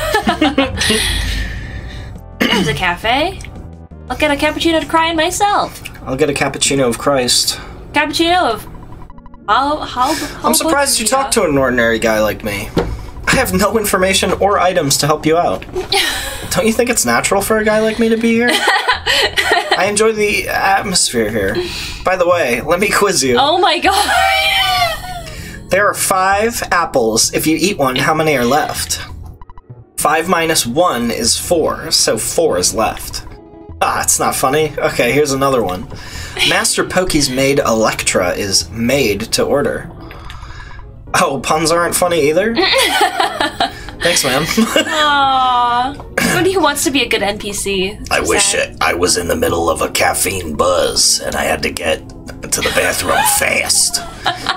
There's a cafe. I'll get a cappuccino to cry in myself. I'll get a cappuccino of Christ. Cappuccino of... I'm surprised you talked to an ordinary guy like me. I have no information or items to help you out. Don't you think it's natural for a guy like me to be here? I enjoy the atmosphere here. By the way, let me quiz you. Oh my god! There are 5 apples. If you eat one, how many are left? 5 minus 1 is 4, so 4 is left. Ah, it's not funny. Okay, here's another one. Master Pokey's maid Electra is made to order. Oh, puns aren't funny either? Thanks, ma'am. Aww. Somebody who wants to be a good NPC. It's I wish I was in the middle of a caffeine buzz and I had to get to the bathroom fast.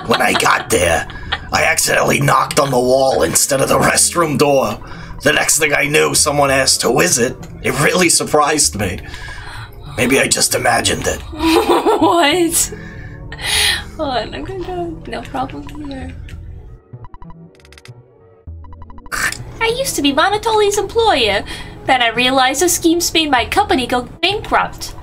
When I got there, I accidentally knocked on the wall instead of the restroom door. The next thing I knew, someone asked, who is it? It really surprised me. Maybe I just imagined it. What? Hold on, I'm gonna go. No problem here. I used to be Monotoli's employer. Then I realized the schemes made my company go bankrupt.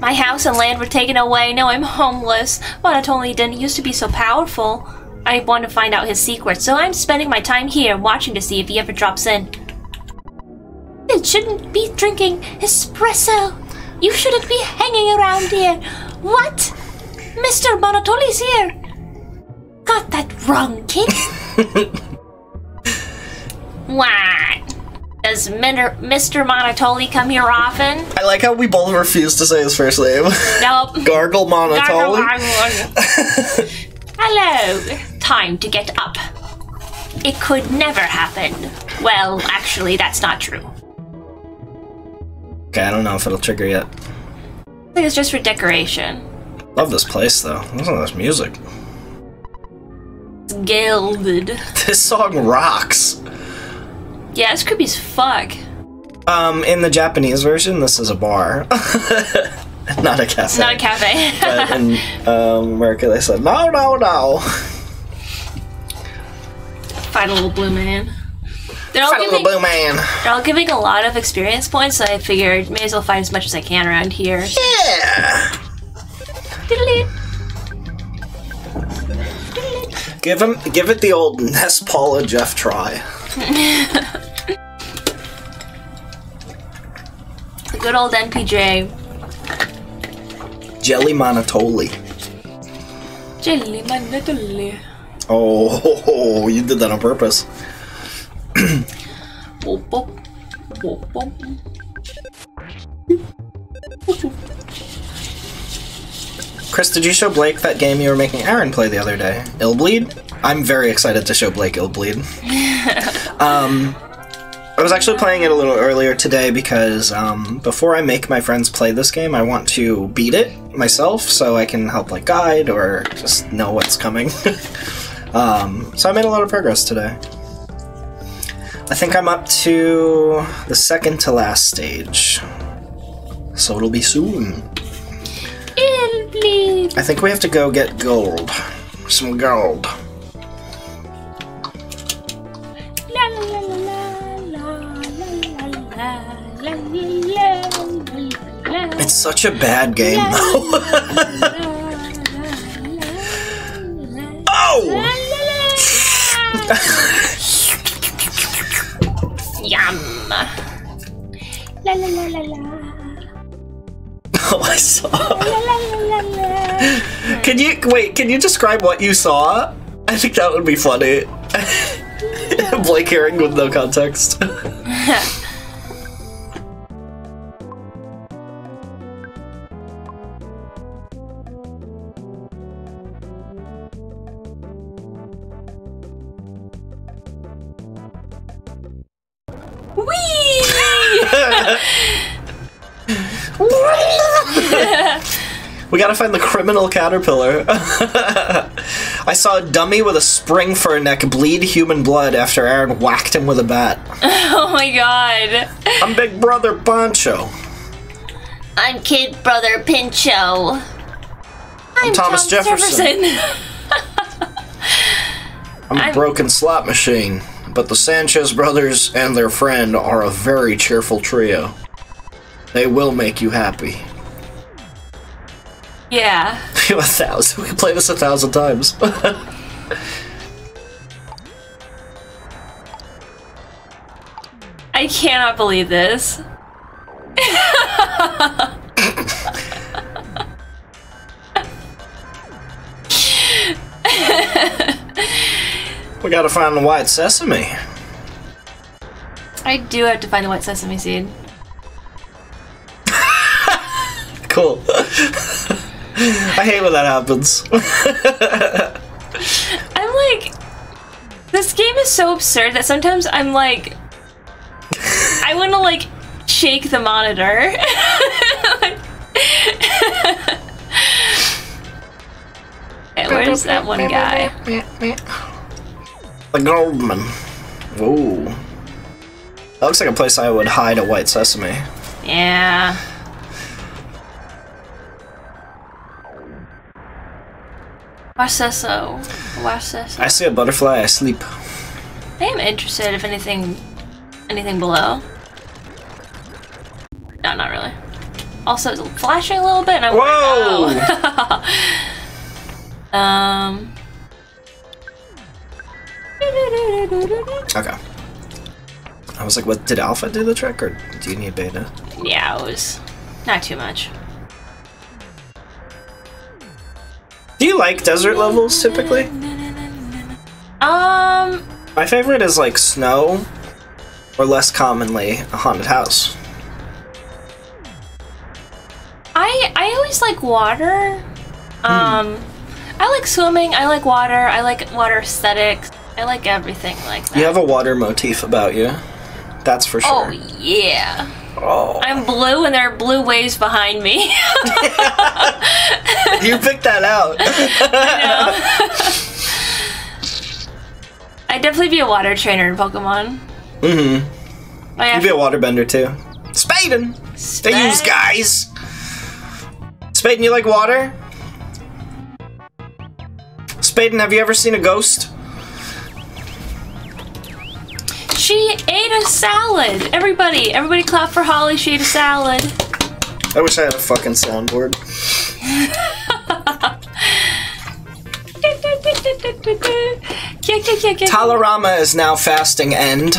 My house and land were taken away. Now I'm homeless. Monotoli didn't used to be so powerful. I want to find out his secret, so I'm spending my time here watching to see if he ever drops in. You shouldn't be drinking espresso. You shouldn't be hanging around here. What? Mr. Monotoli's here. Got that wrong, kid. What? Does Mr. Monotoli come here often? I like how we both refuse to say his first name. Nope. Gargle Monotoli. Gargle. Hello. Time to get up. It could never happen. Well, actually, that's not true. Okay, I don't know if it'll trigger yet. I think it's just for decoration. Love this place, though. Listen to this music. It's gilded. This song rocks. Yeah, it's creepy as fuck. In the Japanese version, this is a bar. Not a cafe. It's not a cafe. But in America, they said, no, no, no. Fight a little blue man. They're all giving a lot of experience points, so I figured may as well find as much as I can around here. Yeah. Diddle-dee. Diddle-dee. Give it the old Ness, Paula, Jeff try. The good old NPJ. Jelly Monotoli. Jelly Monotoli. Oh, you did that on purpose. Boop, boop. Boop, boop. Boop, boop. Chris, did you show Blake that game you were making Aaron play the other day? Illbleed? I'm very excited to show Blake Illbleed. I was actually playing it a little earlier today because before I make my friends play this game, I want to beat it myself so I can help like guide or just know what's coming. So I made a lot of progress today. I think I'm up to the second to last stage, so it'll be soon. Illbleed. I think we have to go get gold, some gold. La la la la la la la la la. It's such a bad game though. Oh! Yum! La la la la la. Oh, I saw. La la la la la. Can you wait? Can you describe what you saw? I think that would be funny. Blake hearing with no context. We gotta find the criminal caterpillar. I saw a dummy with a spring for a neck bleed human blood after Aaron whacked him with a bat. Oh my god. I'm Big Brother Poncho. I'm Kid Brother Pincho. I'm Thomas Jefferson. I'm a broken slot machine, but the Sanchez brothers and their friend are a very cheerful trio. They will make you happy. Yeah. 1,000. We can play this 1,000 times. I cannot believe this. We gotta find the white sesame. I do have to find the white sesame seed. Cool. I hate when that happens. I'm like, this game is so absurd that sometimes I'm like, I want to like shake the monitor. Hey, where's that one guy? The Goldman. Whoa. That looks like a place I would hide a white sesame. Yeah. Wasesso. Wasesso. I see a butterfly, I sleep. I am interested if anything below. No, not really. Also, it's flashing a little bit and I'm like, oh. Okay. I was like, what, did Alpha do the trick or do you need Beta? Yeah, it was not too much. Do you like desert levels, typically? My favorite is, like, snow, or less commonly, a haunted house. I always like water. I like swimming, I like water aesthetics, I like everything like that. You have a water motif about you. That's for sure. Oh, yeah. Oh. I'm blue and there are blue waves behind me. You picked that out. I know. I'd definitely be a water trainer in Pokemon. Mm-hmm. You'd be a waterbender, too. Spading! They use guys! Spading, you like water? Spading, have you ever seen a ghost? She ate a salad! Everybody, everybody clap for Holly, she ate a salad. I wish I had a fucking soundboard. Talarama is now fasting and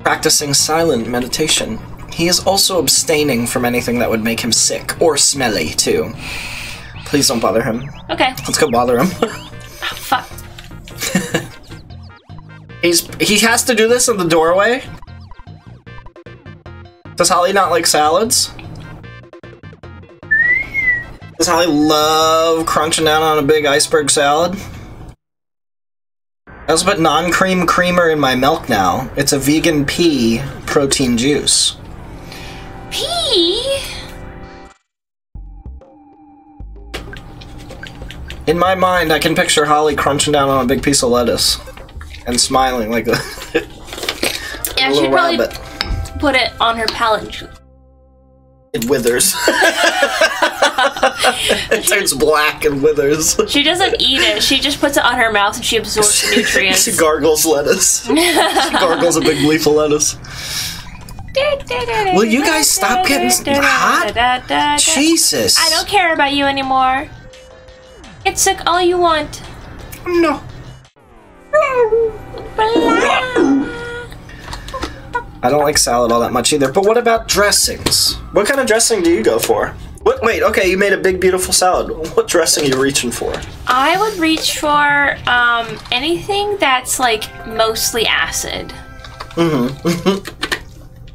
practicing silent meditation. He is also abstaining from anything that would make him sick or smelly, too. Please don't bother him. Okay. Let's go bother him. Oh, fuck. He has to do this in the doorway? Does Holly not like salads? Does Holly love crunching down on a big iceberg salad? I also put non-cream creamer in my milk now. It's a vegan pea protein juice. Pea? In my mind, I can picture Holly crunching down on a big piece of lettuce. And smiling like a yeah, she'd probably put it on her palate. It withers. It turns black and withers. She doesn't eat it. She just puts it on her mouth and she absorbs the nutrients. She gargles lettuce. She gargles a big leaf of lettuce. Will you guys stop getting hot? Jesus. I don't care about you anymore. Get sick all you want. No. I don't like salad all that much either, but what about dressings? What kind of dressing do you go for? What? Wait, okay, you made a big, beautiful salad. What dressing are you reaching for? I would reach for anything that's, like, mostly acid. Mm-hmm.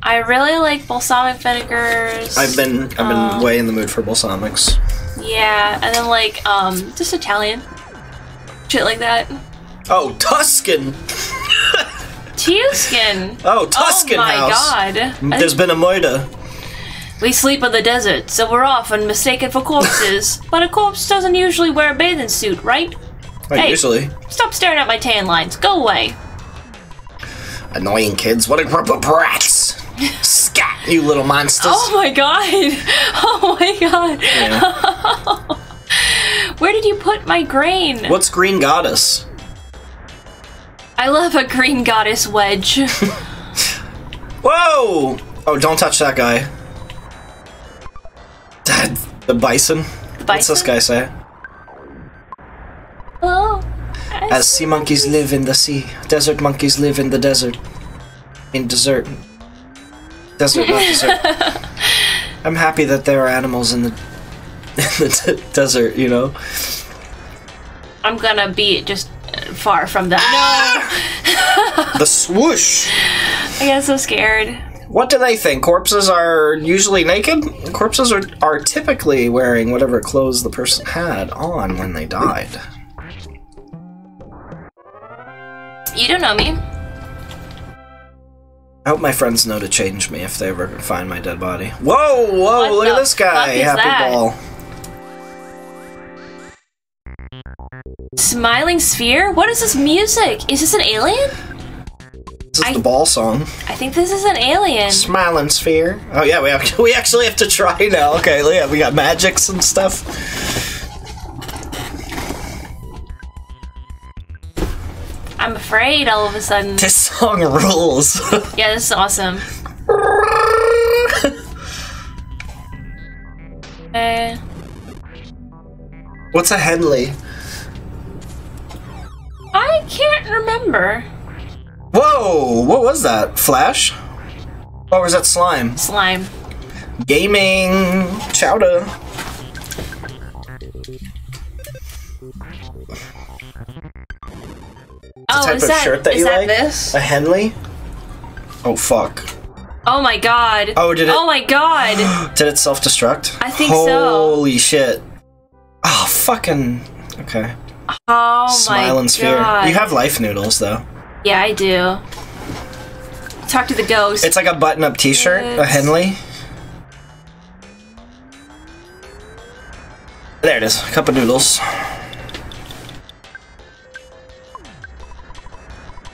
I really like balsamic vinegars. I've been way in the mood for balsamics. Yeah, and then, like, just Italian. Shit like that. Oh, Tuscan! Tuscan! Oh, Tuscan house! Oh my god. There's been a murder. We sleep in the desert, so we're often mistaken for corpses. But a corpse doesn't usually wear a bathing suit, right? Not hey, usually. Stop staring at my tan lines. Go away. Annoying kids. What a group of brats! Scat, you little monsters! Oh my god! Oh my god! Yeah. Where did you put my grain? What's Green Goddess? I love a green goddess wedge. Whoa! Oh, don't touch that guy. Dad, the bison? What's this guy say? Oh, as sea monkeys live in the sea, desert monkeys live in the desert. In desert. Desert, not desert. I'm happy that there are animals in the desert, you know? I'm gonna be just... far from that. No! The swoosh! I got so scared. What do they think? Corpses are usually naked? Corpses are typically wearing whatever clothes the person had on when they died. You don't know me. I hope my friends know to change me if they ever find my dead body. Whoa, whoa, what look at this guy! Happy that? Ball. Smiling Sphere? What is this music? Is this an alien? This is the ball song. I think this is an alien. Smiling Sphere. Oh yeah, we actually have to try now. Okay, yeah, we got magics and stuff. I'm afraid all of a sudden. This song rules. Yeah, this is awesome. What's a Henley? I can't remember. Whoa! What was that? Flash? Or was that slime? Slime. Gaming. Chowder. Oh, type is of that, shirt that is you that like? This? A Henley? Oh, fuck. Oh my god. Oh, did it? Oh my god. Did it self-destruct? I think so. Holy shit. Oh, fucking. Okay. Oh Smile my and Sphere. God. You have life noodles, though. Yeah, I do. Talk to the ghost. It's like a button-up t-shirt, a Henley. There it is. A cup of noodles.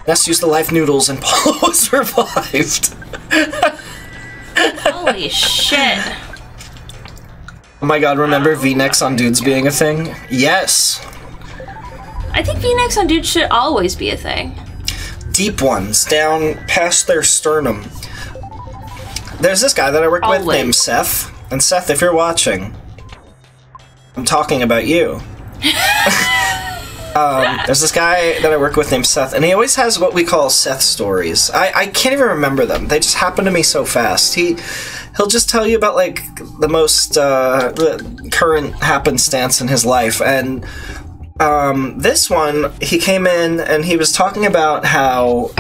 Ness used the life noodles and Paula was revived. Holy shit. Oh my god, remember V-necks on dudes being a thing? Yes. I think V-necks on dudes should always be a thing. Deep ones, down past their sternum. There's this guy that I work with named Seth. And Seth, if you're watching, I'm talking about you. There's this guy that I work with named Seth, and he always has what we call Seth stories. I can't even remember them. They just happen to me so fast. He'll just tell you about, like, the most the current happenstance in his life. And this one, he came in, and he was talking about how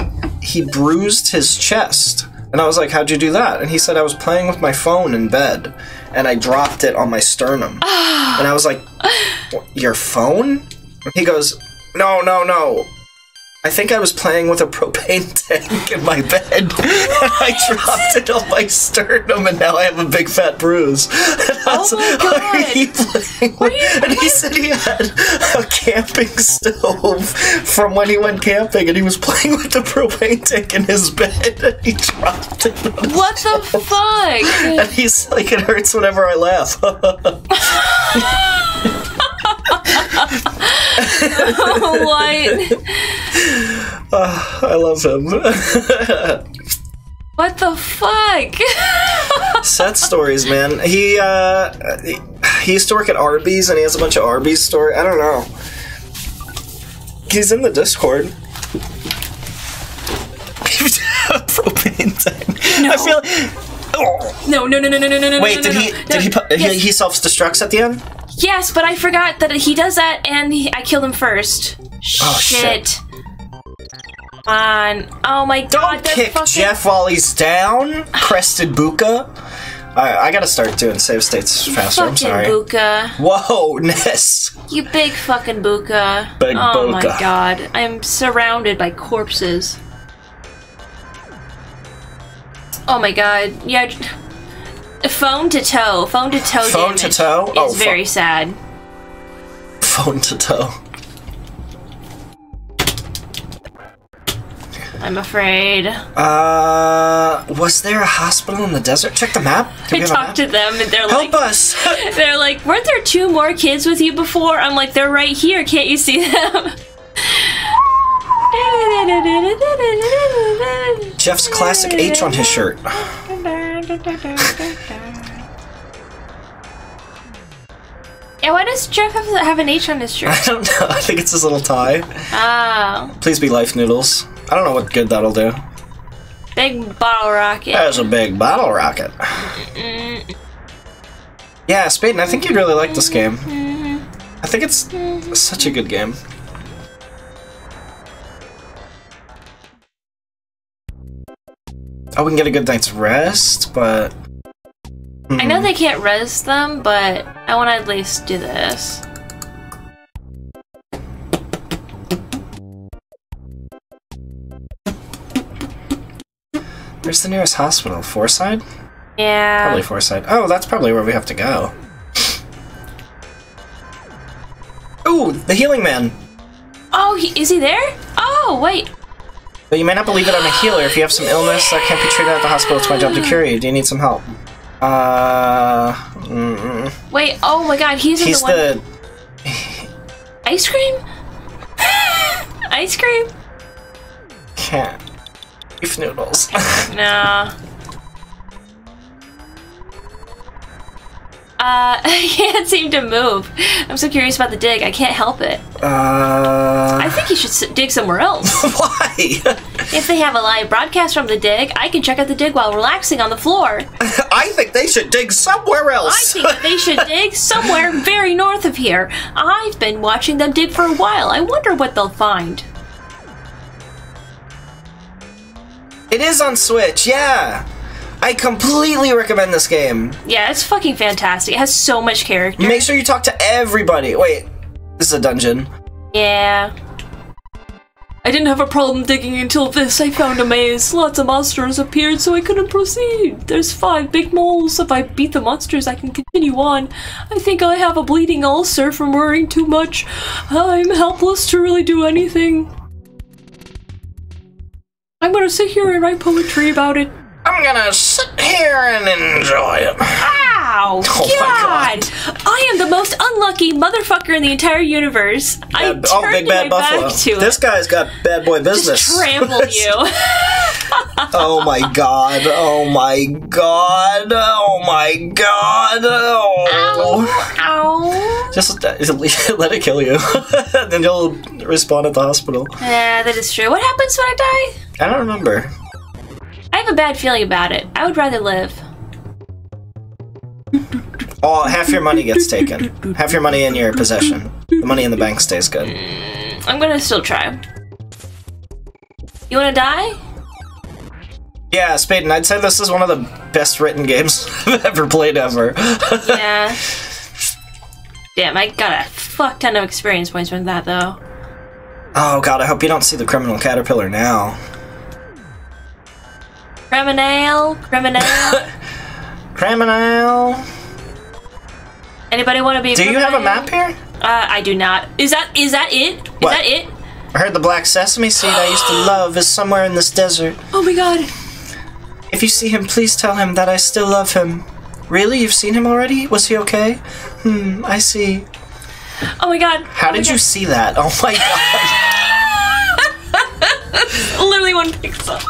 he bruised his chest. And I was like, how'd you do that? And he said, I was playing with my phone in bed, and I dropped it on my sternum. And I was like, your phone? And he goes, no, no, no. I think I was playing with a propane tank in my bed, and I dropped it on my sternum, and now I have a big fat bruise. And I was like, what are you playing with? And he said he had a camping stove from when he went camping, and he was playing with the propane tank in his bed, and he dropped it on his What the stove. Fuck? And he's like, it hurts whenever I laugh. What? I love him. What the fuck? Seth stories, man. He used to work at Arby's, and he has a bunch of Arby's stories. I don't know. He's in the Discord. Propane tank. No. I feel. Oh. No. Wait, did he self-destructs at the end? Yes, but I forgot that he does that, and I killed him first. Oh, shit. Come on. Oh, my God. Don't kick fucking Jeff while he's down. Crested Buka. I gotta start doing save states faster. I'm sorry. Buka. Whoa, Ness. You big fucking Buka. Big Buka. Oh, my God. I'm surrounded by corpses. Oh, my God. Yeah. Phone to toe damage is very sad. Phone to toe. I'm afraid. Was there a hospital in the desert? Check the map. I talked to them and they're like, help us! They're like, weren't there two more kids with you before? I'm like, they're right here, can't you see them? Jeff's classic H on his shirt. Yeah, why does Jeff have an H on his shirt? I don't know. I think it's his little tie. Oh. Please be life noodles. I don't know what good that'll do. Big bottle rocket. That's a big bottle rocket. Mm-mm. Yeah, Spaden, I think you'd really like this game. I think it's such a good game. I wouldn't get a good night's rest, but... Mm-hmm. I know they can't rest them, but I want to at least do this. Where's the nearest hospital? Fourside? Yeah. Probably Fourside. Oh, that's probably where we have to go. Ooh, the healing man! Oh, is he there? Oh, wait! But you may not believe it, I'm a healer. If you have some illness that can't be treated at the hospital, it's my job to cure you. Do you need some help? Wait, oh my god, he's in the one... Ice cream? Ice cream? Can't. Beef noodles. No. I can't seem to move. I'm so curious about the dig. I can't help it. I think you should dig somewhere else. Why? If they have a live broadcast from the dig, I can check out the dig while relaxing on the floor. I think they should dig somewhere else. I think they should dig somewhere very north of here. I've been watching them dig for a while. I wonder what they'll find. It is on Switch, yeah. I completely recommend this game. Yeah, it's fucking fantastic. It has so much character. Make sure you talk to everybody. Wait, this is a dungeon. Yeah. I didn't have a problem digging until this. I found a maze. Lots of monsters appeared, so I couldn't proceed. There's 5 big moles. If I beat the monsters, I can continue on. I think I have a bleeding ulcer from worrying too much. I'm helpless to really do anything. I'm gonna sit here and write poetry about it. I'm gonna sit here and enjoy it. Ow! Oh God. My God! I am the most unlucky motherfucker in the entire universe. I turned my back to it. This guy's got bad boy business. Just trample you. Oh my God! Oh my God! Oh my God! Oh! Ow! Ow. Just let it kill you, then you'll respawn at the hospital. Yeah, that is true. What happens when I die? I don't remember. I have a bad feeling about it. I would rather live. Oh, half your money gets taken. Half your money in your possession. The money in the bank stays good. I'm gonna still try. You wanna die? Yeah, Spaden, I'd say this is one of the best written games I've ever played ever. Yeah. Damn, I got a fuck ton of experience points from that, though. Oh God, I hope you don't see the criminal caterpillar now. Criminal, criminal. Criminal. Anybody want to be? Do you have a map here? I do not. Is that it? What? Is that it? I heard the black sesame seed I used to love is somewhere in this desert. Oh my God! If you see him, please tell him that I still love him. Really? You've seen him already? Was he okay? Hmm. I see. Oh my God! How did you see that? Oh my God! Literally one pixel.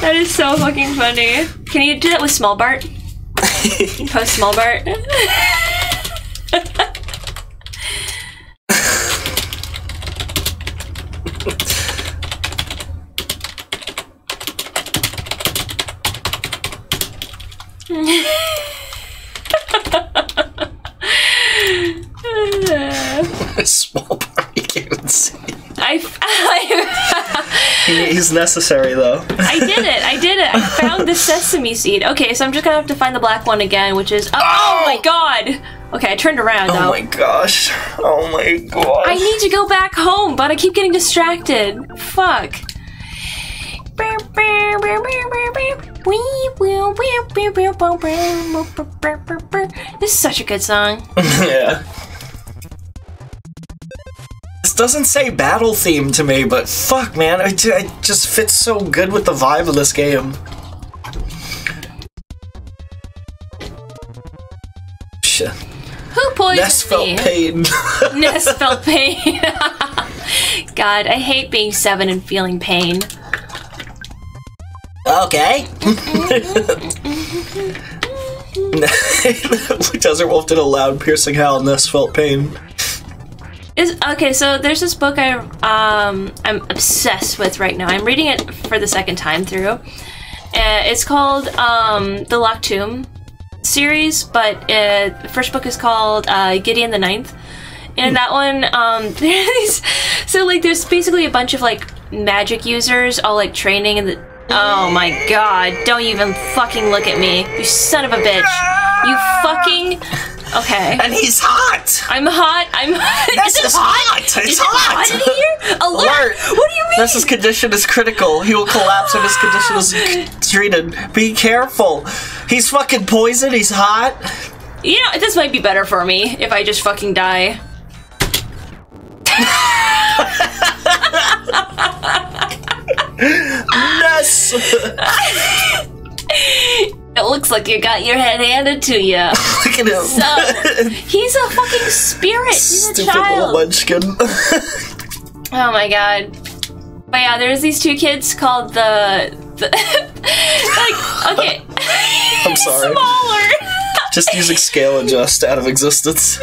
That is so fucking funny. Can you do that with Small Bart? Post Small Bart. Small Bart, you can't even see. He's necessary though. I did it. I found the sesame seed. Okay, so I'm just gonna have to find the black one again, which is oh my God. Okay, I turned around though. Oh my gosh. Oh my gosh. I need to go back home, but I keep getting distracted. Fuck. This is such a good song. Yeah. Doesn't say battle theme to me, but fuck, man, it just fits so good with the vibe of this game. Shit. Who poisoned Ness me? Felt pain. Ness felt pain. God, I hate being 7 and feeling pain. Okay. Desert Wolf did a loud, piercing howl, and Ness felt pain. Okay, so there's this book I'm obsessed with right now. I'm reading it for the second time through. It's called the Locktomb series, but the first book is called Gideon the Ninth. And that one, there's basically a bunch of like magic users all like training in the. Oh my God! Don't even fucking look at me, you son of a bitch! You fucking. Okay. And he's hot! I'm hot, I'm hot! This is hot! It's hot! Is it hot in here? Alert! What do you mean? Ness's condition is critical. He will collapse if his condition is treated. Be careful! He's fucking poisoned, he's hot! You know, this might be better for me if I just fucking die. Ness! It looks like you got your head handed to you. Look at him. So, he's a fucking spirit. He's a child. Stupid little munchkin. Oh my God. But yeah, there's these two kids called the like, okay. I'm sorry. Smaller. Just using scale adjust out of existence.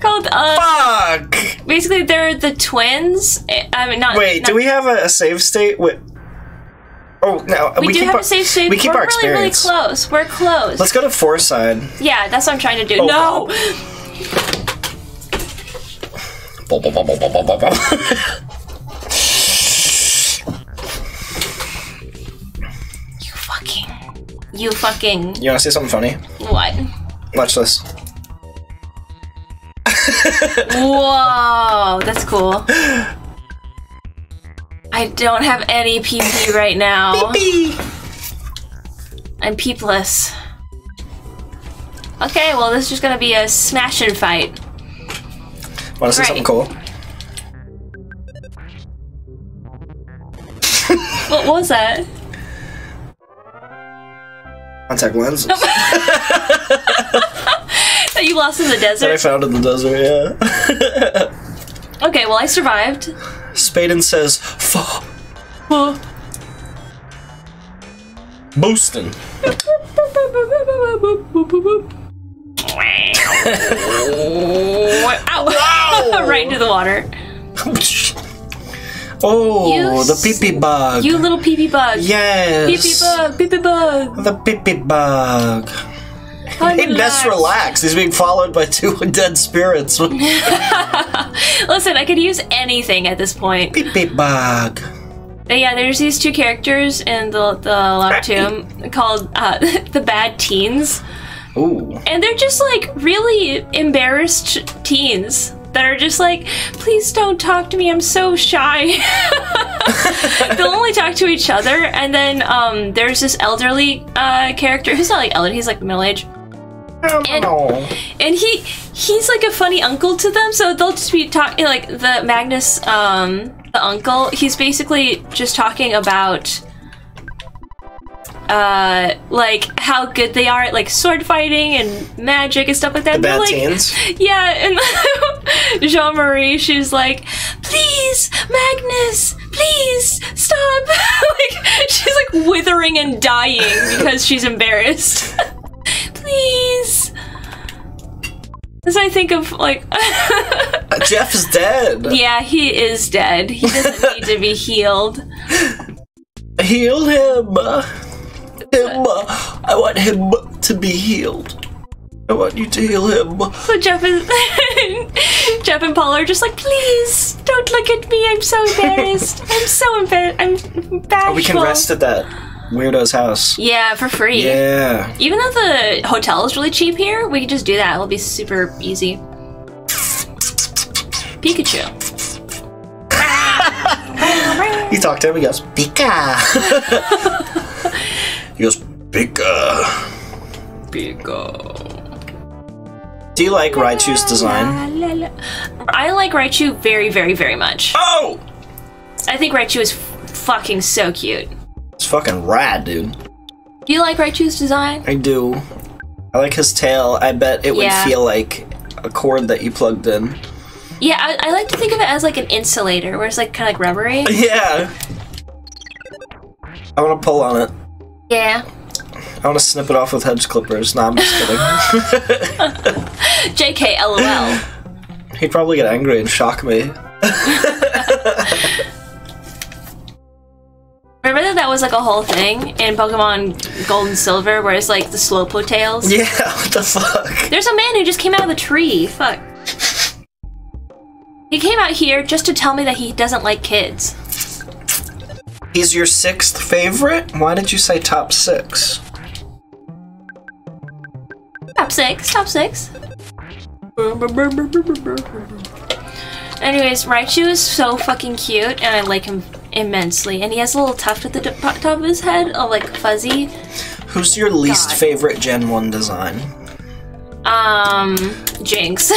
Called fuck. Basically, they're the twins. I mean, not. Wait, do we have a save state? Wait. Oh, no. We do keep have a safe shape. We keep our experience. We're really close. We're close. Let's go to Fourside. Yeah, that's what I'm trying to do. Oh, no! You fucking. You fucking. You want to see something funny? What? Watch this. Whoa, that's cool. I don't have any PP right now. I'm peepless. Okay, well, this is just gonna be a smash and fight. Wanna see something cool? What was that? Contact lenses. That you lost in the desert? That I found in the desert, yeah. Okay, well, I survived. Spaden says, fuh. Fuh. Boostin'. Ow! Right into the water. Oh, the pee-pee bug. You little pee-pee bug. Yes. Pee-pee bug, pee-pee bug. The pee-pee bug. Hey, Ness, relax. He's being followed by two dead spirits. Listen, I could use anything at this point. Pee-pee bug. But yeah, there's these two characters in the Locktomb called the Bad Teens. Ooh. And they're just like really embarrassed teens that are just like, please don't talk to me, I'm so shy. They'll only talk to each other. And then there's this elderly character who's not like elderly, he's like middle-aged. And he's like a funny uncle to them, so they'll just be talking like the Magnus, the uncle. He's basically just talking about like how good they are at like sword fighting and magic and stuff like that. The bad teens. Yeah, and Jean-Marie, she's like, please, Magnus, please stop. Like she's like withering and dying because she's embarrassed. Please. As I think of, like... Jeff is dead. Yeah, he is dead. He doesn't need to be healed. Heal him. I want him to be healed. I want you to heal him. So Jeff and Paula are just like, please, don't look at me. I'm so embarrassed. I'm so embarrassed. I'm bashful. Oh, we can rest at that weirdo's house. Yeah, for free. Yeah. Even though the hotel is really cheap here, we can just do that. It'll be super easy. Pikachu. You talk to him, he goes, Pika. He goes, Pika. Pika. Do you like Raichu's design? I like Raichu very, very, very much. Oh! I think Raichu is fucking so cute. It's fucking rad, dude. Do you like Raichu's design? I do. I like his tail. I bet it would feel like a cord that you plugged in. Yeah, I like to think of it as like an insulator, where it's like kind of like rubbery. Yeah. I want to pull on it. Yeah. I want to snip it off with hedge clippers. Nah, I'm just kidding. JK, LOL. He'd probably get angry and shock me. Remember that was like a whole thing in Pokemon Gold and Silver, where it's like the Slowpoke tails? Yeah, what the fuck? There's a man who just came out of the tree. Fuck. He came out here just to tell me that he doesn't like kids. He's your sixth favorite? Why did you say top six? Top six, top six. Anyways, Raichu is so fucking cute, and I like him immensely. And he has a little tuft at the top of his head, all like fuzzy. Who's your least favorite Gen 1 design? Jinx.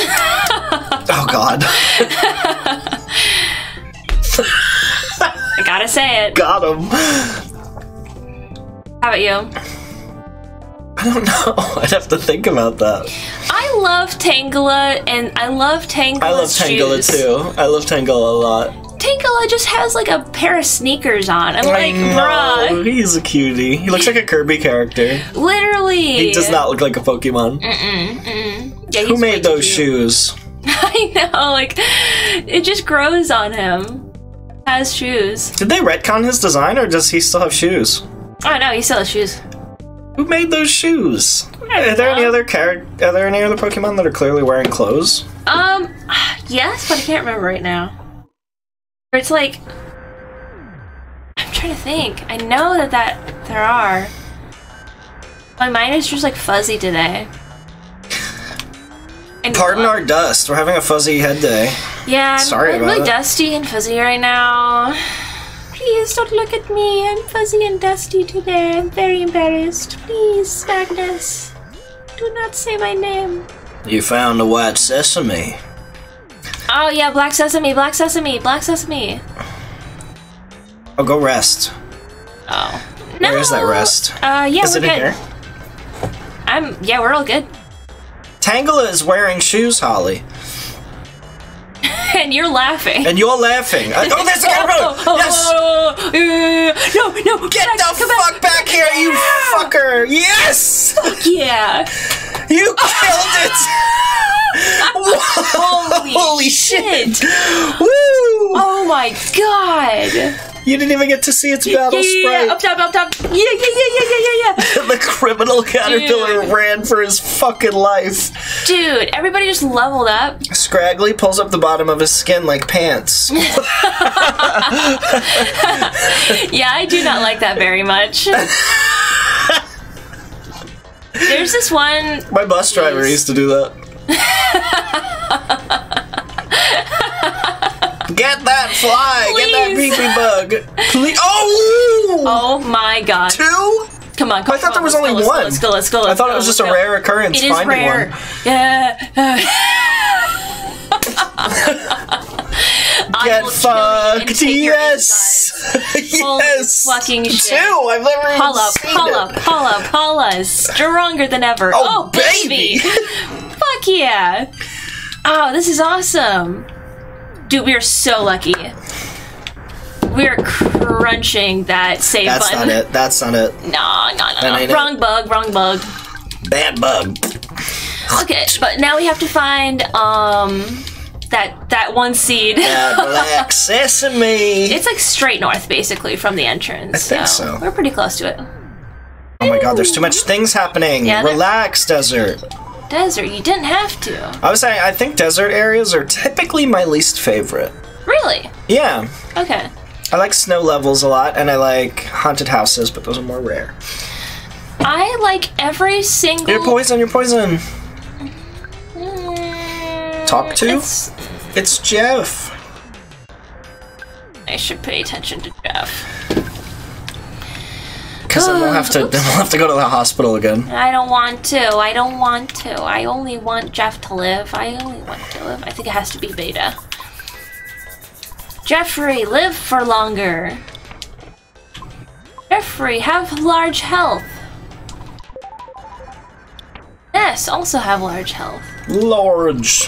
Oh god. I gotta say it. Got him. How about you? I don't know. I'd have to think about that. I love Tangela, and I love Tangela's shoes. I love Tangela too. I love Tangela a lot. Tangela just has like a pair of sneakers on. I'm like, bruh. He's a cutie. He looks like a Kirby character. Literally. He does not look like a Pokemon. Yeah, who made those shoes? I know, like, it just grows on him. Has shoes. Did they retcon his design, or does he still have shoes? Oh no, he still has shoes. Who made those shoes? Are there any other Pokemon that are clearly wearing clothes? Yes, but I can't remember right now. It's like, I'm trying to think. I know that, there are. My mind is just like fuzzy today. And pardon our dust. We're having a fuzzy head day. Yeah, I'm really dusty and fuzzy right now. Please don't look at me. I'm fuzzy and dusty today. I'm very embarrassed. Please, Magnus. Do not say my name. You found the white sesame. Oh yeah, black sesame, black sesame, black sesame. Oh, go rest. Oh. No. Where is that rest? Yeah, is we're good. Here? Yeah, we're all good. Tangela is wearing shoes, Holly. And you're laughing. And you're laughing. Oh, there's a guy road! Yes! No! Get back, the fuck back here, you fucker! Yes! Fuck yeah! You killed it! Holy shit! Woo! Oh my god! You didn't even get to see its battle sprite. Up top, up top. Yeah. The criminal caterpillar ran for his fucking life. Dude, everybody just leveled up. Scraggly pulls up the bottom of his skin like pants. Yeah, I do not like that very much. There's this one. My bus driver used to do that. Get that fly! Please. Get that pee-pee bug! Please! Oh! Oh my god! Two? Come on! Come I thought on, there was only go, one. Let's go! Let's go! Let's go, let's I thought go, it was just a go. Rare occurrence. It finding is rare. One. Yeah. Get fucked! Yes! Yes! Holy fucking shit! Two! I've never even seen Paula, it. Paula is stronger than ever. Oh, baby! Fuck yeah! Oh, this is awesome. Dude, we are so lucky. We are crunching that save button. That's not it. No. Wrong bug. Bad bug. Okay, but now we have to find that one seed. Black sesame. It's like straight north, basically, from the entrance. I think so. We're pretty close to it. Oh my god, there's too much things happening. Yeah, relax, desert. Desert, you didn't have to. I was saying, I think desert areas are typically my least favorite. Really? Yeah. Okay. I like snow levels a lot, and I like haunted houses, but those are more rare. I like every single... You're poison. Talk to? It's Jeff. I should pay attention to Jeff. Because then we'll have to go to the hospital again. I don't want to. I only want Jeff to live. I think it has to be Beta. Jeffrey, live for longer. Jeffrey, have large health. Ness, also have large health. Large.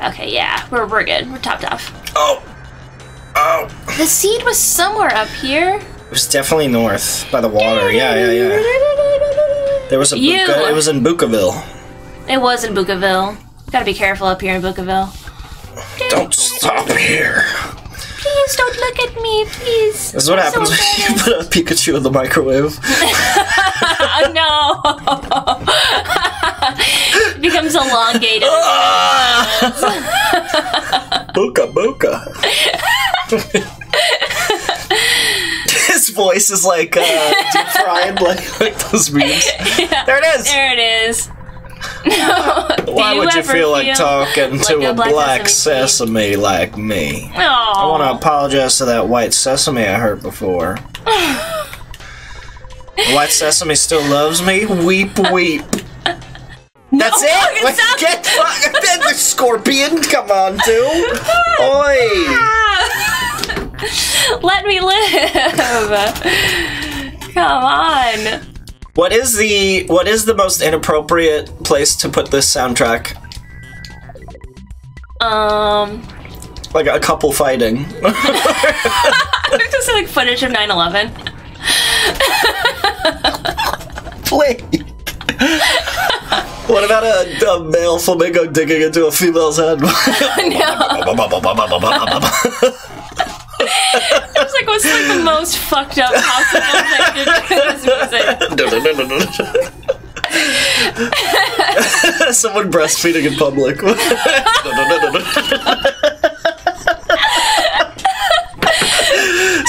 Okay, yeah, we're good. We're topped off. Oh. The seed was somewhere up here. It was definitely north by the water. Yeah. There was a it was in Bookaville. It was in Bookaville. Gotta be careful up here in Bookaville. Don't stop here. Please don't look at me, please. This is what happens when you put a Pikachu in the microwave. No. It becomes elongated. Booka. His voice is like deep fried, like those memes. Yeah, there it is. No, why would you feel like talking like to a black sesame like me? Aww. I want to apologize to that white sesame I hurt before. White sesame still loves me. Weep, weep. That's it. Like, get the scorpion. Come on, dude. Oi. Let me live. Come on. What is the most inappropriate place to put this soundtrack? Like a couple fighting. Just like footage of 9/11. Play. What about a male flamingo digging into a female's head? No. It was like the most fucked up possible thing to do with this music. Someone breastfeeding in public.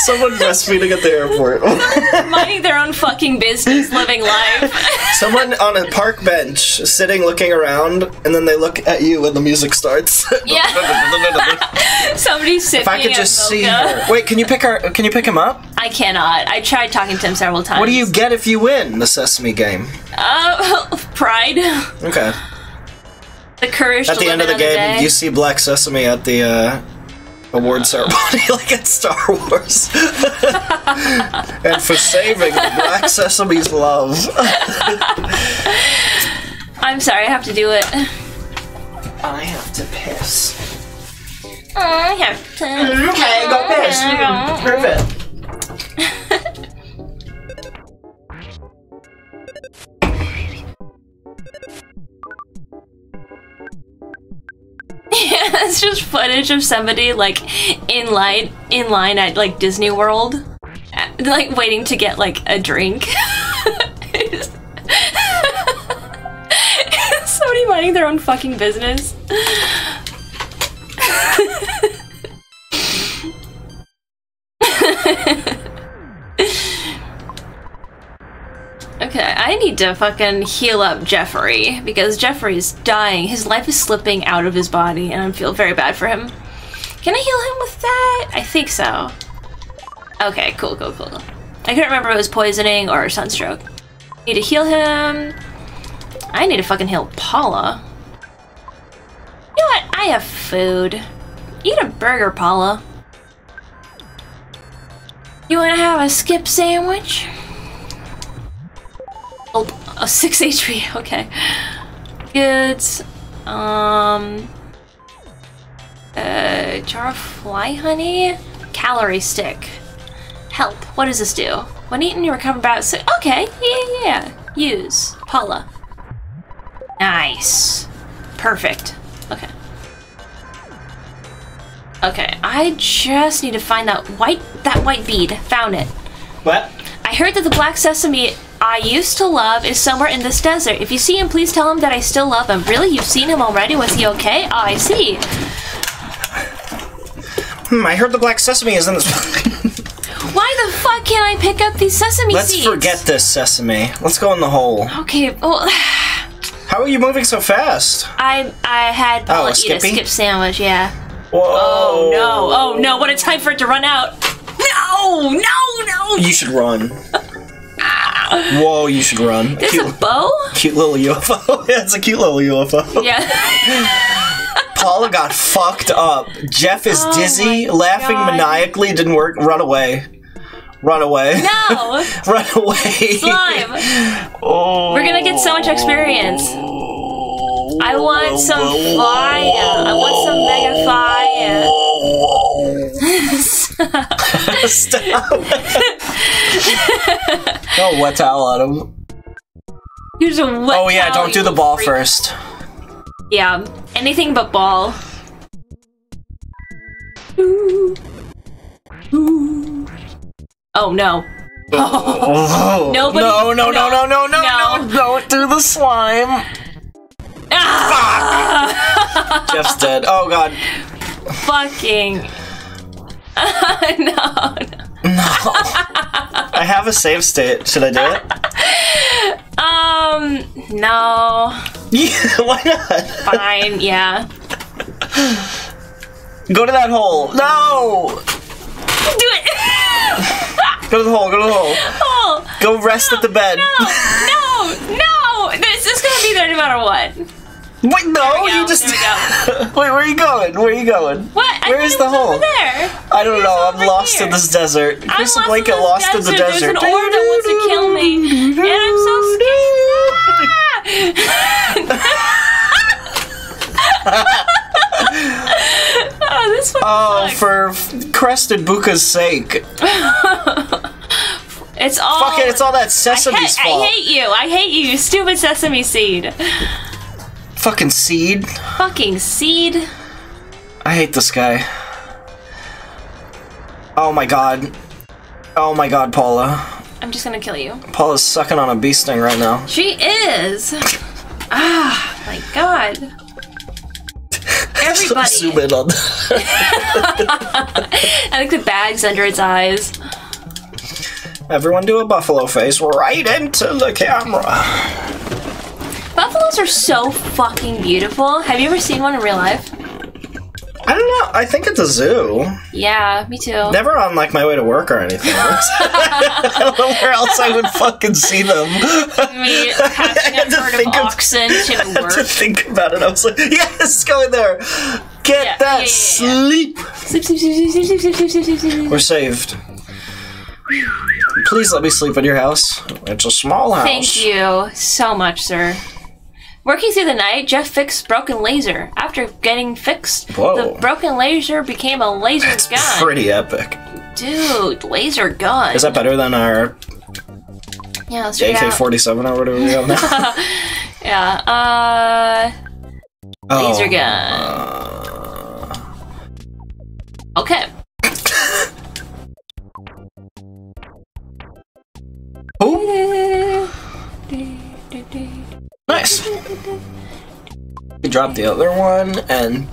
Someone mess meeting at the airport. Minding their own fucking business, living life. Someone on a park bench, sitting, looking around, and then they look at you when the music starts. Yeah. Somebody's sipping. If I could just see her. Wait, can you pick her? Can you pick him up? I cannot. I tried talking to him several times. What do you get if you win the Sesame game? Pride. Okay. The courage. At the end of the game, you see Black Sesame at the award ceremony, like at Star Wars. And for saving Black Sesame's love. I'm sorry, I have to do it. I have to piss. I have to. Okay, go piss. Prove it. Yeah, it's just footage of somebody like in line at like Disney World, like waiting to get like a drink. Somebody minding their own fucking business. Okay, I need to fucking heal up Jeffrey, because Jeffrey's dying. His life is slipping out of his body, and I feel very bad for him. Can I heal him with that? I think so. Okay, cool, cool, cool. I couldn't remember if it was poisoning or sunstroke. Need to heal him. I need to fucking heal Paula. You know what? I have food. Eat a burger, Paula. You wanna have a skip sandwich? Oh, 6 HP, okay. Goods. Jar of fly honey? Calorie stick. Help. What does this do? When eaten, you recover about 6. Okay, yeah, yeah. Use. Paula. Nice. Perfect. Okay. Okay, I just need to find that white bead. Found it. What? I heard that the Black Sesame I used to love is somewhere in this desert. If you see him, please tell him that I still love him. Really? You've seen him already? Was he okay? Oh, I see. I heard the Black Sesame is in this... Why the fuck can't I pick up these sesame seeds? Let's forget this sesame. Let's go in the hole. Okay, well... How are you moving so fast? I had Paula eat a skip sandwich, yeah. Whoa. Oh no, what a time for it to run out. No, no, no. You should run. Whoa, you should run. There's a bow? Cute little UFO. Yeah, it's a cute little UFO. Yeah. Paula got fucked up. Jeff is dizzy, laughing maniacally, didn't work. Run away. Run away. No! Run away. Slime. Oh. We're gonna get so much experience. I want some fire. I want some mega fire. Stop. Don't wet towel on him. Here's a wet towel. Oh yeah, don't do the ball first. Yeah, anything but ball. Ooh. Ooh. Oh no. Oh. Nobody. No, don't do the slime. Ah! Fuck. Jeff's dead. Oh god. Fucking. No. I have a save state. Should I do it? No. Yeah, why not? Fine, yeah. Go to that hole. No! Do it! Go to the hole, go to the hole. Oh, go rest at the bed. No! This is gonna be there no matter what. Wait, no, you just... Wait, where are you going? Where are you going? What? Where is the hole? I don't know, I'm lost in this desert. Chris and Blanket lost in the desert. There's an orb that wants to kill me. And I'm so scared. Oh, this one sucks. For Crested Buka's sake. It's all... Fuck it, it's all that sesame's fault. I hate you, you stupid sesame seed. Fucking seed. Fucking seed. I hate this guy. Oh my god. Oh my god, Paula. I'm just gonna kill you. Paula's sucking on a bee sting right now. She is! Ah, my god. everybody. Zoom in on that. I like the bags under its eyes. Everyone do a buffalo face right into the camera. Buffaloes are so fucking beautiful. Have you ever seen one in real life? I don't know. I think it's a zoo. Yeah, me too. Never on, like, my way to work or anything. I don't know where else I would fucking see them. Me passing a herd of oxen to work. I had to think about it. I was like, yes, go in there. Get that sleep. Sleep. We're saved. Please let me sleep in your house. It's a small house. Thank you so much, sir. Working through the night, Jeff fixed broken laser. After getting fixed, the broken laser became a laser gun. That's pretty epic. Dude, laser gun. Is that better than our AK-47 or whatever we have now? Laser gun. Okay. Nice. We drop the other one and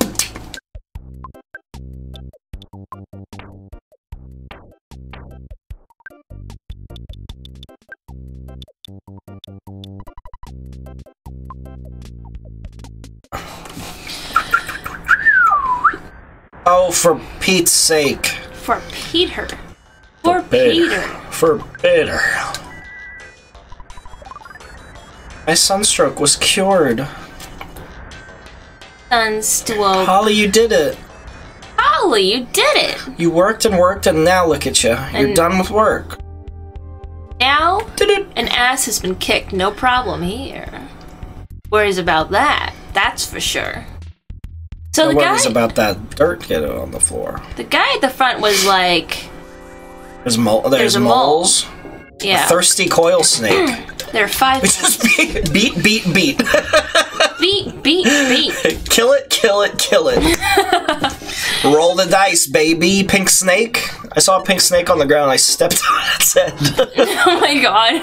oh, for Pete's sake. For Peter. For Peter. For Peter. My sunstroke was cured. Sunstroke. Holly, you did it. Holly, you did it. You worked and worked, and now look at you. You're done with work. Now, an ass has been kicked. No problem here. Worries about that. That's for sure. So no worries about that dirt getting on the floor. The guy at the front was like, there's moles. Yeah. A thirsty coil snake. There are five. We just beat. Beat. Kill it. Roll the dice, baby. Pink snake. I saw a pink snake on the ground. I stepped on its head. Oh my god.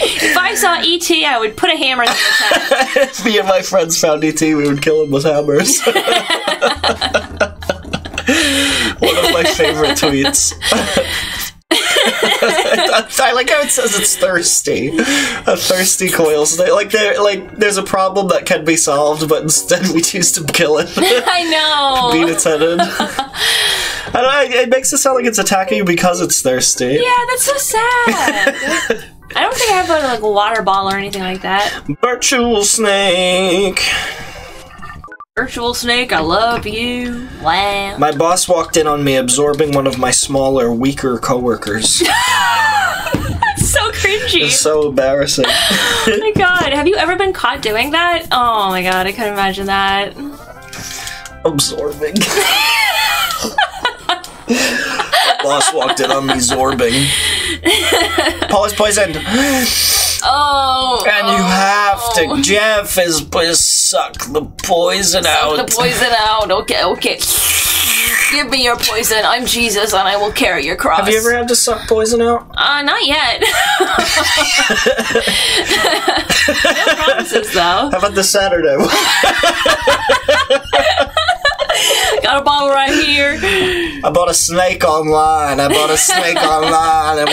If I saw E.T., I would put a hammer in its head. If me and my friends found E.T., we would kill him with hammers. One of my favorite tweets. I like how it says it's thirsty. A thirsty coil snake. Like there's a problem that can be solved, but instead we choose to kill it. I know. Beat its head in. I don't know, it makes it sound like it's attacking you because it's thirsty. Yeah, that's so sad. I don't think I have like a water ball or anything like that. Virtual snake. Virtual snake, I love you. Wow. My boss walked in on me absorbing one of my smaller, weaker coworkers. That's so cringy. It's so embarrassing. Oh my god, have you ever been caught doing that? Oh my god, I couldn't imagine that. Absorbing. Boss walked in on me absorbing. Paula's poisoned. Oh, and you have to. Jeff is suck the poison out. Suck the poison out. Okay, okay. Give me your poison. I'm Jesus, and I will carry your cross. Have you ever had to suck poison out? Not yet. No promises, though. How about the Saturday one? Got a bottle right here. I bought a snake online. And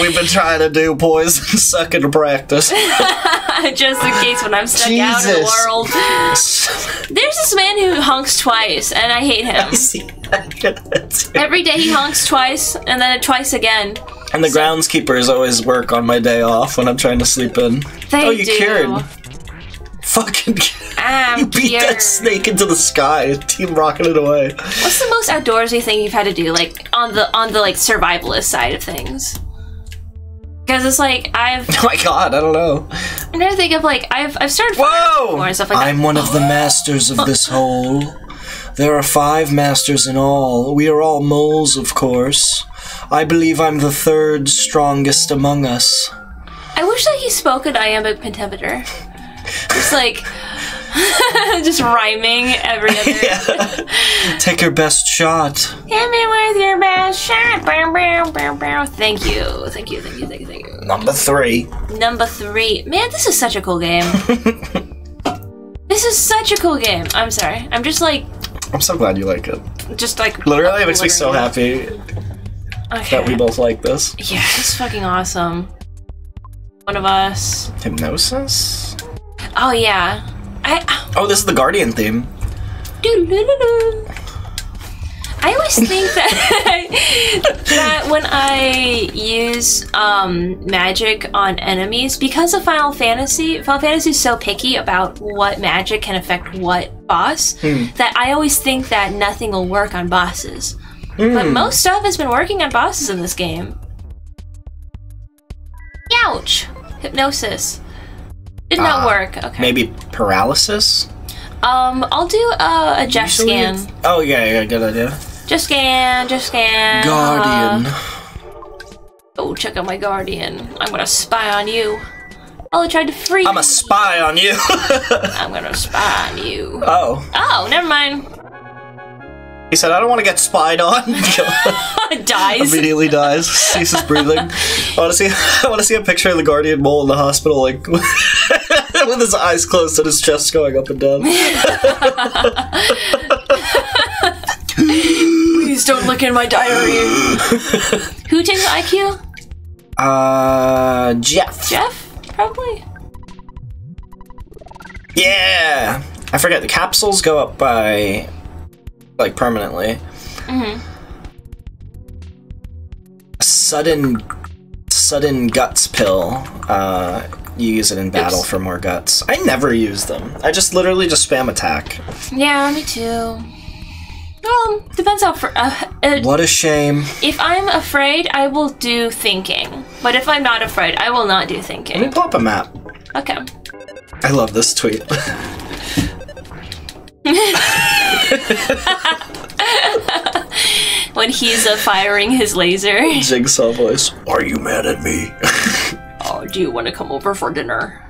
we've been trying to do poison sucking practice. Just in case when I'm stuck out in the world. There's this man who honks twice, and I hate him. I see that. Every day he honks twice, and then twice again. And the groundskeepers always work on my day off when I'm trying to sleep in. They do. Fucking beat that snake into the sky, team rocking it away. What's the most outdoorsy thing you've had to do, like on the like survivalist side of things? Because it's like oh my god, I don't know. I never think of like I've started before and stuff like that. I'm one of the masters of this hole. There are 5 masters in all. We are all moles, of course. I believe I'm the 3rd strongest among us. I wish that he spoke an iambic pentameter. Just like, just rhyming every other. Yeah. Take your best shot. Hit me with your best shot. Thank you. Thank you. Number 3. Man, this is such a cool game. This This is such a cool game. I'm sorry. I'm just like... I'm so glad you like it. Just like... Literally, it makes me so happy that we both like this. Yeah, it's fucking awesome. One of us. Hypnosis? Oh, yeah. Oh, this is the Guardian theme. I always think that, when I use magic on enemies, because of Final Fantasy is so picky about what magic can affect what boss, that I always think that nothing will work on bosses. But most stuff has been working on bosses in this game. Ouch! Hypnosis. Did not work. Okay. Maybe paralysis? I'll do a Jeff scan. Oh, yeah, good idea. Jeff scan, Jeff scan. Guardian. Oh, check out my Guardian. I'm gonna spy on you. Oh, I tried to free you. I'm a spy on you. I'm gonna spy on you. Oh. Oh, never mind. He said, I don't want to get spied on. Dies. Immediately dies. Ceases breathing. I want to see a picture of the Guardian mole in the hospital, like, with his eyes closed and his chest going up and down. Please don't look in my diary. Who takes IQ? Jeff. Jeff? Probably. Yeah! I forget. The capsules go up by... like permanently. Sudden guts pill. You use it in battle for more guts. I never use them. I just literally just spam attack. Yeah, me too. Well, depends how. What a shame. If I'm afraid, I will do thinking. But if I'm not afraid, I will not do thinking. Let me pull up a map. Okay. I love this tweet. When he's firing his laser. Jigsaw voice. Are you mad at me? Oh, do you want to come over for dinner?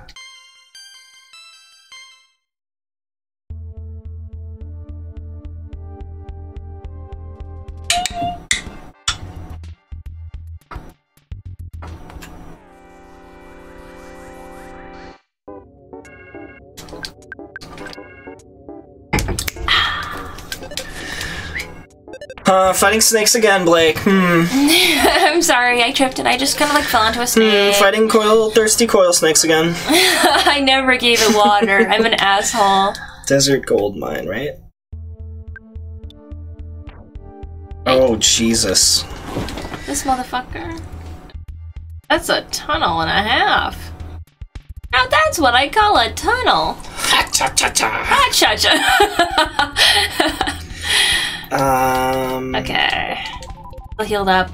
Fighting snakes again, Blake. I'm sorry, I tripped and I just kind of like fell into a snake. Fighting thirsty coil snakes again. I never gave it water. I'm an asshole. Desert gold mine, right? Oh, Jesus. This motherfucker. That's a tunnel and a half. Now that's what I call a tunnel. Ha-cha-cha-cha. Ha-cha-cha. Okay. We'll healed up.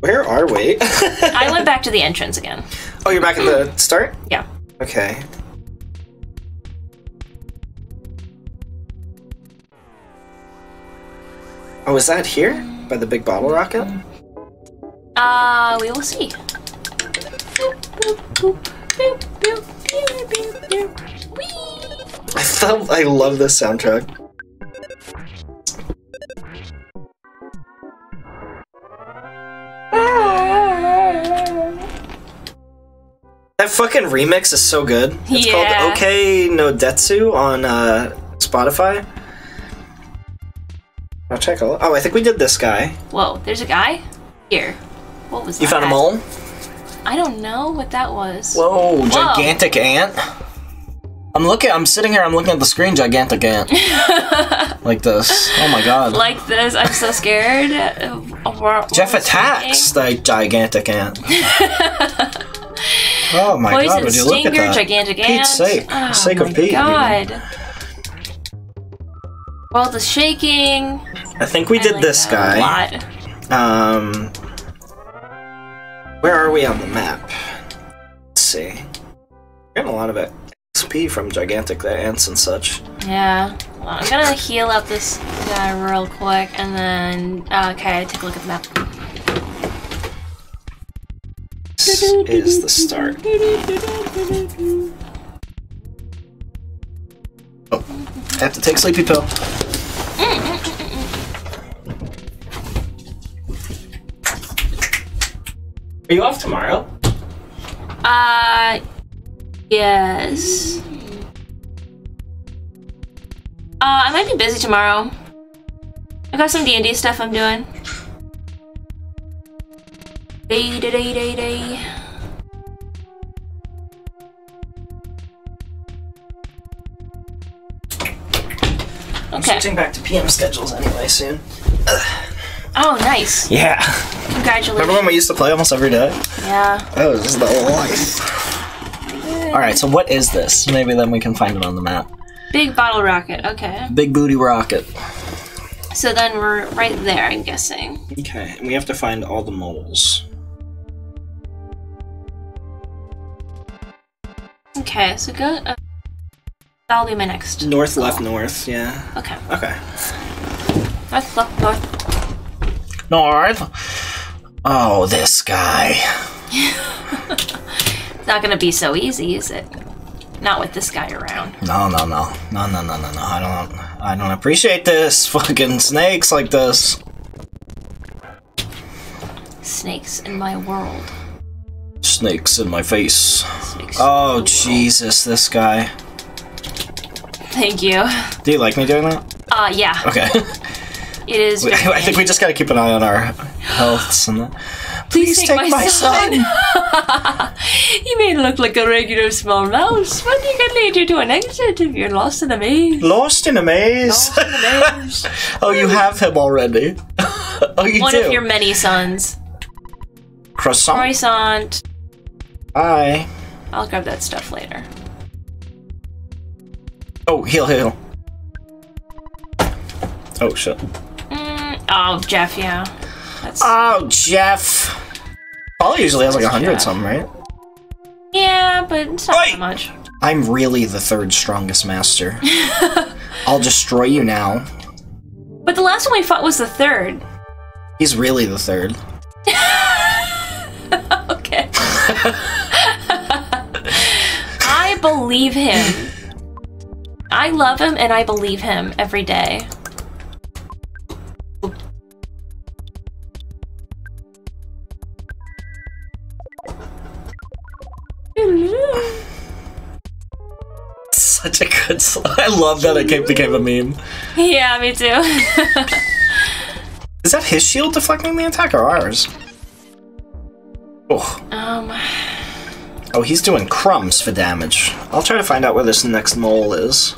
Where are we? I went back to the entrance again. Oh, you're back at the start? Yeah. Okay. Oh, is that here? By the big bottle rocket? We will see. I love this soundtrack. That fucking remix is so good. It's called Okay No Detsu on Spotify. I'll check out. Oh, I think we did this guy. Whoa, there's a guy? Here. What was that? You found a mole? I don't know what that was. Whoa, gigantic ant. I'm sitting here, I'm looking at the screen, gigantic ant. Like this. Oh my god. Like this, I'm so scared. Jeff attacks the gigantic ant. Oh my god, would you look at that? Gigantic ant. Pete's sake. Oh, sake of Pete. God. World is shaking. I think we did this guy. A lot. Where are we on the map? Let's see. We're getting a lot of XP from gigantic ants and such. Yeah. Well, I'm gonna heal up this guy real quick and then... okay, take a look at the map. This is the start. Oh, I have to take sleepy pill. Are you off tomorrow? Yes. I might be busy tomorrow. I got some D&D stuff I'm doing. Day. I'm switching back to PM schedules anyway soon. Oh, nice. Yeah. Congratulations. Remember when we used to play almost every day? Yeah. That was just the whole life. Alright, so what is this? Maybe then we can find it on the map. Big bottle rocket, okay. Big booty rocket. So then we're right there, I'm guessing. Okay, and we have to find all the moles. Okay, so go... that'll be my next. North, left, north, yeah. Okay. Okay. North, left, north. North! Oh, this guy. It's not gonna be so easy, is it? Not with this guy around. No. I don't appreciate this. Fucking snakes like this. Snakes in my world. Snakes in my face. Snakes oh, Jesus, this guy. Thank you. Do you like me doing that? Yeah. Okay. It is. I think we just gotta keep an eye on our healths and that. Please take my son! You may look like a regular small mouse, but you can lead you to an exit if you're lost in a maze. Lost in a maze? Lost in a maze. Oh, you have him already. Oh, you do. One of your many sons. Croissant. Croissant. Bye. I'll grab that stuff later. Oh, heal. Oh, shit. Oh, Jeff, yeah. That's... Oh, Jeff! Paula usually has like 100-something, right? Yeah, but it's not so much. I'm really the third strongest master. I'll destroy you now. But the last one we fought was the third. He's really the third. Okay. I believe him. I love him and I believe him every day. Such a good slide. I love that it became a meme. Yeah, me too. Is that his shield deflecting the attack or ours? Oh. Oh, he's doing crumbs for damage. I'll try to find out where this next mole is.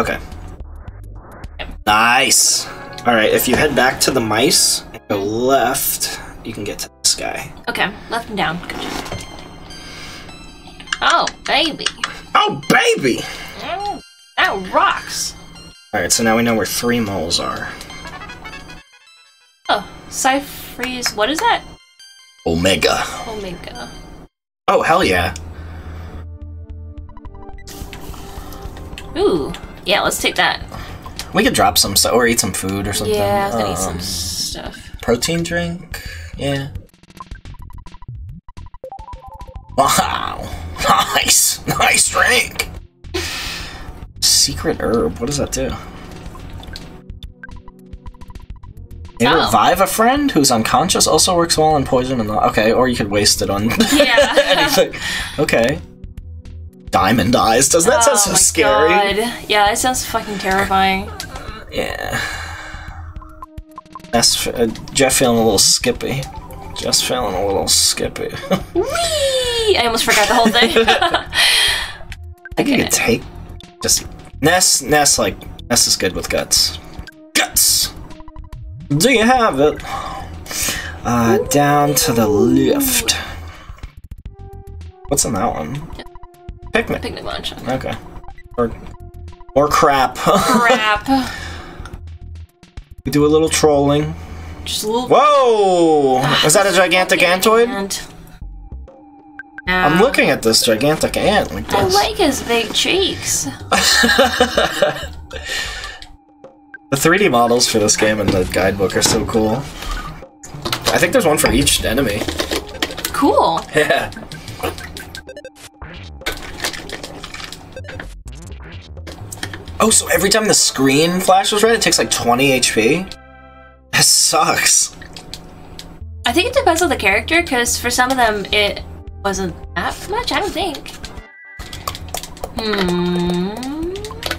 Okay. Nice! Alright, if you head back to the mice and go left, you can get to this guy. Okay, left and down. Good job. Oh, baby! Oh, baby! Mm, that rocks! Alright, so now we know where 3 moles are. Oh, Cypher's, what is that? Omega. Omega. Oh, hell yeah. Ooh. Yeah, let's take that. We could drop some stuff, or eat some food or something. Yeah, I was gonna eat some stuff. Protein drink? Yeah. Wow. Nice. Nice drink. Secret herb. What does that do? You revive a friend who's unconscious, also works well on poison and not. Okay, or you could waste it on anything. Okay. Diamond eyes. Does that sound so scary? God. Yeah, it sounds fucking terrifying. Yeah. That's Jeff feeling a little skippy. Just feeling a little skippy. Whee! I almost forgot the whole thing. I think you could take just Ness like Ness is good with guts. Guts. Do you have it? Down to the left. What's in that one? Picnic. Picnic lunch. Okay. Or crap. Crap. We do a little trolling. Just a little. Whoa! Is that a gigantic antoid? I'm looking at this gigantic ant like this. I like his big cheeks. The 3D models for this game and the guidebook are so cool. I think there's one for each enemy. Cool. Yeah. Oh, so every time the screen flashes red, it takes like 20 HP? That sucks. I think it depends on the character, because for some of them, it wasn't that much, I don't think.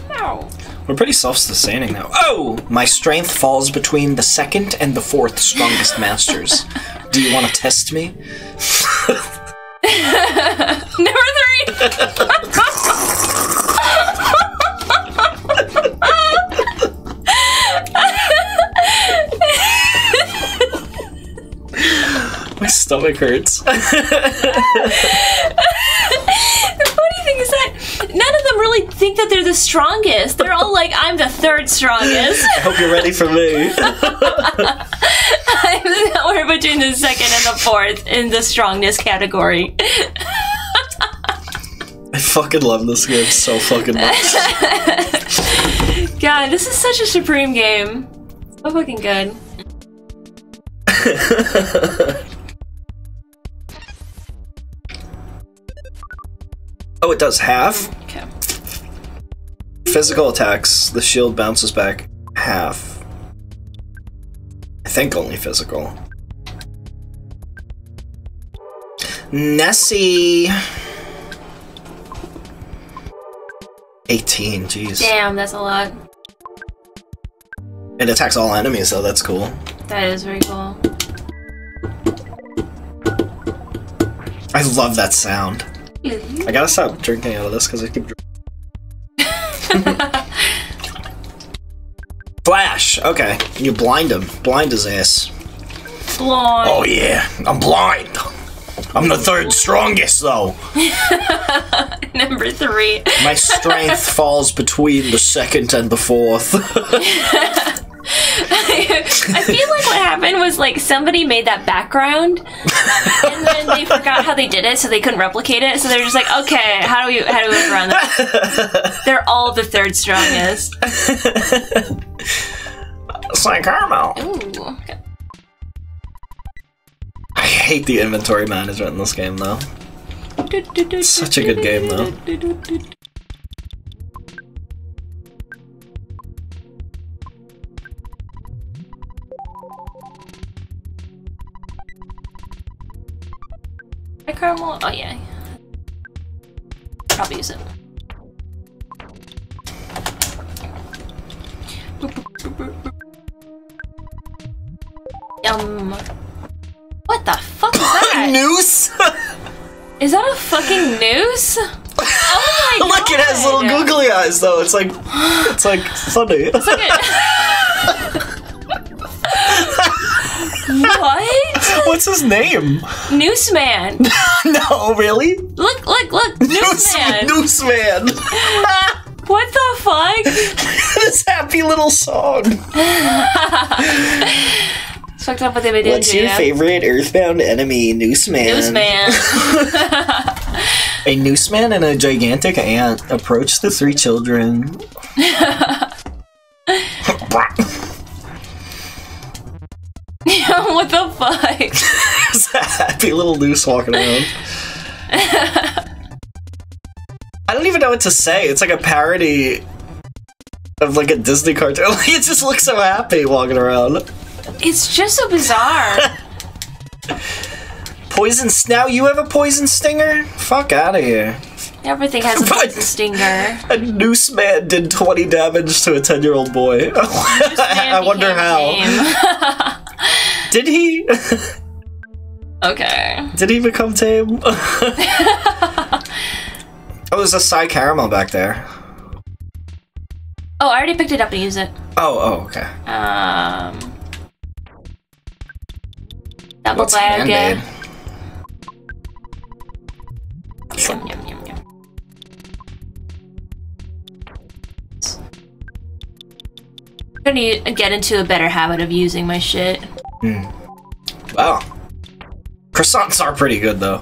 No. We're pretty self-sustaining now. Oh! My strength falls between the second and the fourth strongest masters. Do you want to test me? Number 3! My stomach hurts. None of them really think that they're the strongest. They're all like, I'm the third strongest. I hope you're ready for me. I'm somewhere between the second and the fourth in the strongness category. I fucking love this game so fucking much. God, this is such a supreme game. So fucking good. Oh, it does half? Okay. Physical attacks, the shield bounces back half. I think only physical. Nessie! 18, jeez. Damn, that's a lot. It attacks all enemies, though, that's cool. That is very cool. I love that sound. I gotta stop drinking out of this because I keep drinking. Flash! Okay. You blind him. Blind his ass. Blind. Oh yeah. I'm blind. I'm the third strongest though. Number 3. My strength falls between the second and the fourth. I feel like what happened was like somebody made that background and then they forgot how they did it, so they couldn't replicate it, so they're just like, okay, how do we work around that? They're all the third strongest. It's like Carmel. Ooh. Okay. I hate the inventory management in this game though. It's such a good game though. Caramel? Oh yeah. Probably use it. What the fuck is that? Noose? Is that a fucking noose? Oh my god! Look, it has little googly eyes though. It's like funny. It's like what? What's his name? Nooseman. No, really? Look. Nooseman. Nooseman. What the fuck? This happy little song. It's fucked up what they did. What's your favorite Earthbound enemy? Nooseman. Nooseman. A nooseman and a gigantic ant approach the three children. What the fuck? It's a happy little noose walking around. I don't even know what to say. It's like a parody of like a Disney cartoon. It just looks so happy walking around. It's just so bizarre. Poison now you have a poison stinger? Fuck out of here. Everything has a poison stinger. A noose man did 20 damage to a 10-year-old boy. I wonder how. Did he? Okay. Did he become tame? Oh, there's a side caramel back there. Oh, I already picked it up and used it. Oh, okay. Double bag again. I'm gonna get into a better habit of using my shit. Wow. Croissants are pretty good, though.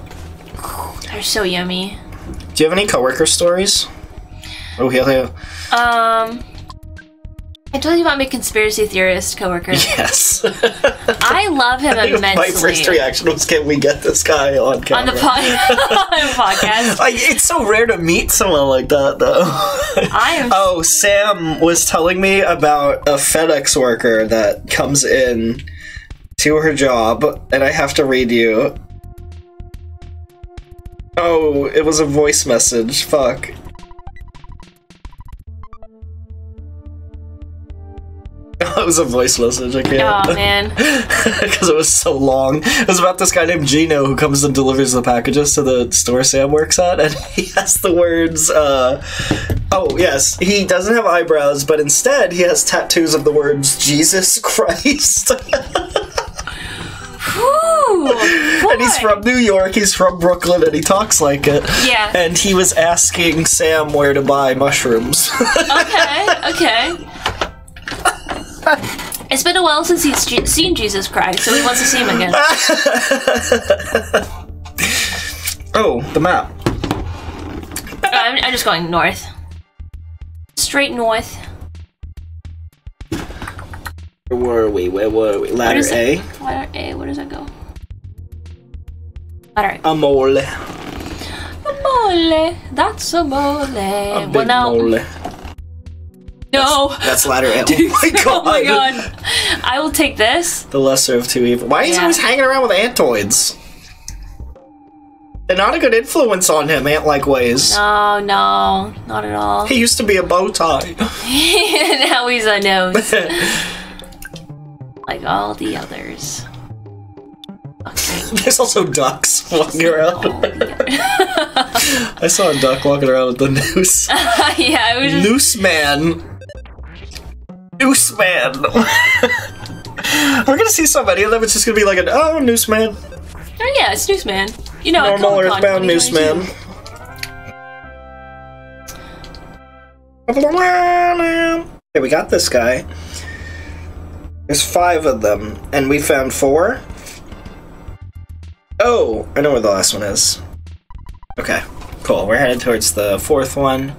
They're so yummy. Do you have any coworker stories? Oh, hell yeah. I told you about my conspiracy theorist coworker. Yes. I love him immensely. My first reaction was, can we get this guy on camera? On the podcast. Like, it's so rare to meet someone like that, though. Oh, Sam was telling me about a FedEx worker that comes in to her job, and I have to read you Oh, it was a voice message. Fuck. It was a voice message, I can't. Oh, man. Because it was so long. It was about this guy named Gino who comes and delivers the packages to the store Sam works at, and he has the words, oh, yes, he doesn't have eyebrows, but instead he has tattoos of the words, Jesus Christ. Ooh, and he's from New York, he's from Brooklyn, and he talks like it. Yeah. And he was asking Sam where to buy mushrooms. Okay, okay. It's been a while since he's seen Jesus Christ, so he wants to see him again. Oh, the map. I'm just going north. Straight north. Where were we? Where were we? Ladder A? Ladder A, where does that go? Ladder A. A mole. A mole. That's a mole. A big mole. No! That's ladder A. Oh my god! Oh my god! I will take this. The lesser of two evils. Why is he always hanging around with Antoids? They're not a good influence on him, ant-like ways. No, no. Not at all. He used to be a bow tie. Now he's a nose. Like all the others. Okay. There's also ducks walking around. I saw a duck walking around with the noose. Yeah, it was just... Noose man. Noose man. We're gonna see so many of them. It's just gonna be like an oh noose man. Oh yeah, it's noose man. You know, normal Earthbound noose man. Okay, we got this guy. There's 5 of them, and we found 4. Oh, I know where the last one is. Okay, cool. We're headed towards the 4th one.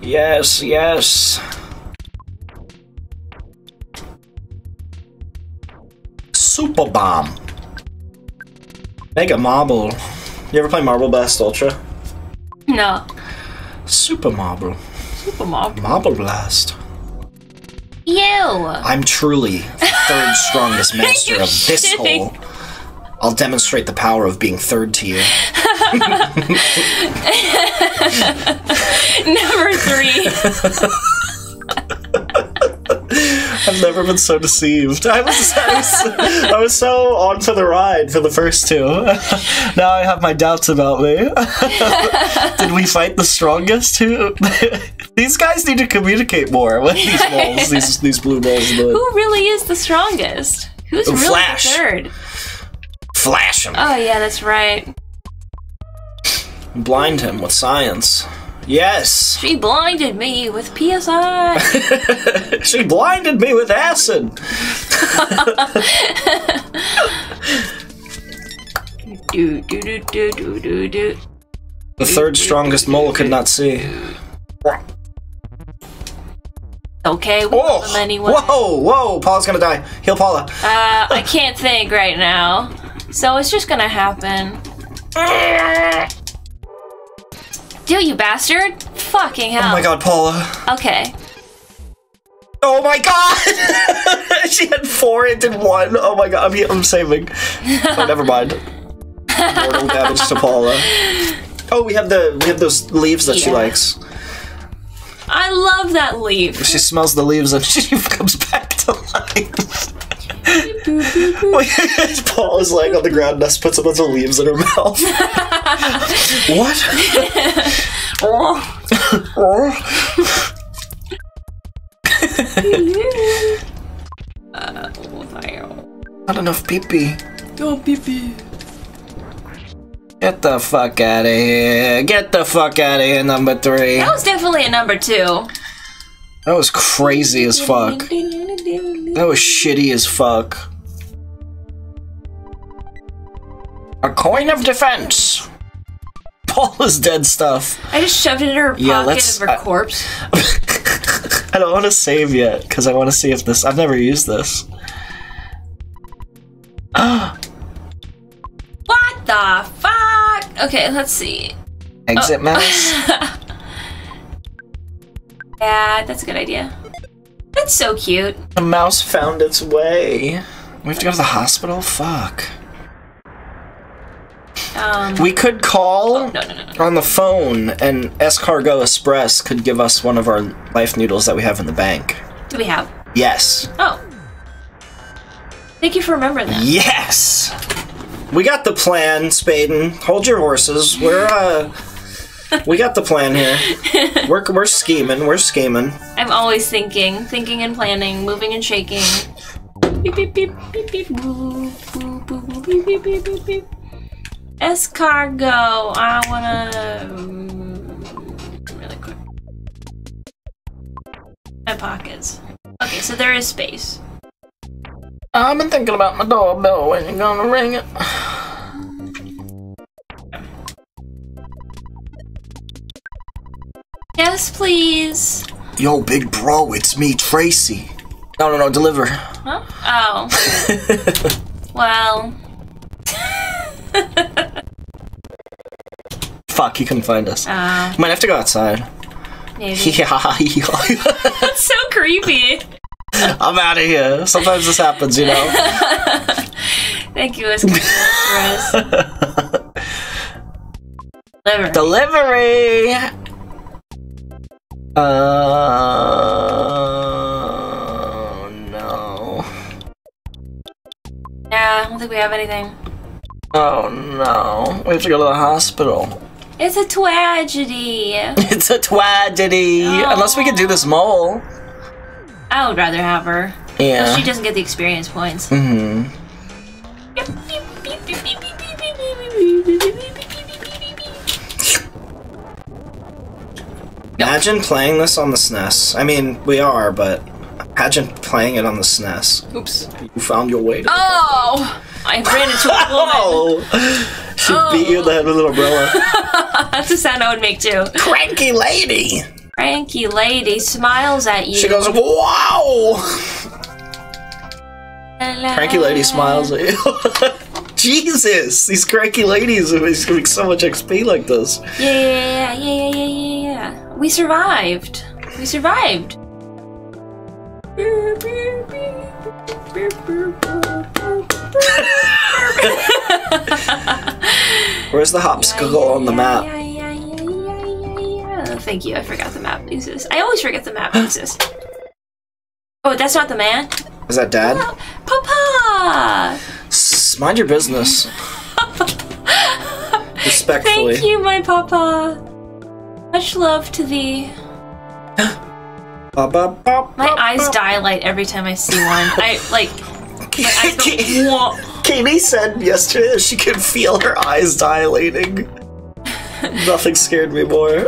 Yes, yes. Super bomb. Mega marble. You ever play Marble Blast Ultra? No. Super marble. Super marble. Marble Blast. Ew. I'm truly the 3rd strongest master of this whole. I'll demonstrate the power of being 3rd to you. Number 3. I've never been so deceived. I was so on for the ride for the first 2. Now I have my doubts about me. Did we fight the strongest? These guys need to communicate more with these moles, these blue moles. Who really is the strongest? Who's really the 3rd? Flash him. Oh yeah, that's right. Blind him with science. Yes. She blinded me with PSI. She blinded me with acid. Do, do, do, do, do, do. The 3rd strongest mole could not see. Okay, we'll oh, him anyway. Whoa, whoa, Paula's gonna die. Heal Paula. I can't think right now. So it's just gonna happen. Do you bastard? Fucking hell. Oh my god, Paula. Okay. Oh my god! She had 4 and did 1. Oh my god, I'm saving. Oh, never mind. Mortal damage to Paula. Oh, we have those leaves that she likes. I love that leaf. She smells the leaves and she comes back to life. Paul is lying on the ground. Ness puts a bunch of leaves in her mouth. What? Not enough pee-pee. Oh, pee-pee. Get the fuck out of here. Get the fuck out of here, number 3. That was definitely a number 2. That was crazy as fuck. That was shitty as fuck. A coin of defense. Paula's dead stuff. I just shoved it in her pocket of her corpse. I don't want to save yet because I want to see if this. I've never used this. What the fuck? Okay, let's see. Exit mask. Yeah, that's a good idea. That's so cute. The mouse found its way. We have to go to the hospital? Fuck. We could call on the phone, and Escargot Express could give us one of our life noodles that we have in the bank. Do we have? Yes. Oh. Thank you for remembering that. Yes! We got the plan, Spaden. Hold your horses. We're, we got the plan here. We're scheming. We're scheming. I'm always thinking. Thinking and planning. Moving and shaking. Beep, beep, beep, beep, beep. Boo, boo, boo, boo, beep, beep, beep, beep, beep. Escargot. I wanna... really quick. My pockets. Okay, so there is space. I've been thinking about my doorbell when you're gonna ring it. Yes, please. Yo, big bro, it's me, Tracy. No, no, no, deliver. Huh? Oh. Well. Fuck, he couldn't find us. Might have to go outside. Maybe. Yeah. That's so creepy. I'm out of here. Sometimes this happens, you know. Thank you, Escargot. Delivery. Delivery. No. Yeah, I don't think we have anything. Oh no, we have to go to the hospital. It's a tragedy. It's a tragedy. Oh. Unless we can do this mole. I would rather have her. Yeah. So she doesn't get the experience points. Mm-hmm. Imagine playing this on the SNES. I mean, we are, but imagine playing it on the SNES. Oops. You found your way to oh! I ran into a woman. Oh! She beat you in the head with a little umbrella. That's a sound I would make, too. Cranky lady! Cranky lady smiles at you. She goes, "Wow!" Cranky lady smiles at you. Jesus, these cranky ladies are making so much XP like this. Yeah, yeah, yeah, yeah, yeah, yeah. We survived. We survived. Where's the hopsicle on the map? Yeah, yeah. Thank you. I forgot the map pieces. I always forget the map pieces. Oh, that's not the man? Is that Dad? Oh, Papa! Mind your business. Respectfully. Thank you, my Papa. Much love to thee. My eyes dilate every time I see one. I, like, my eyes go, whoa. Katie said yesterday that she could feel her eyes dilating. Nothing scared me more.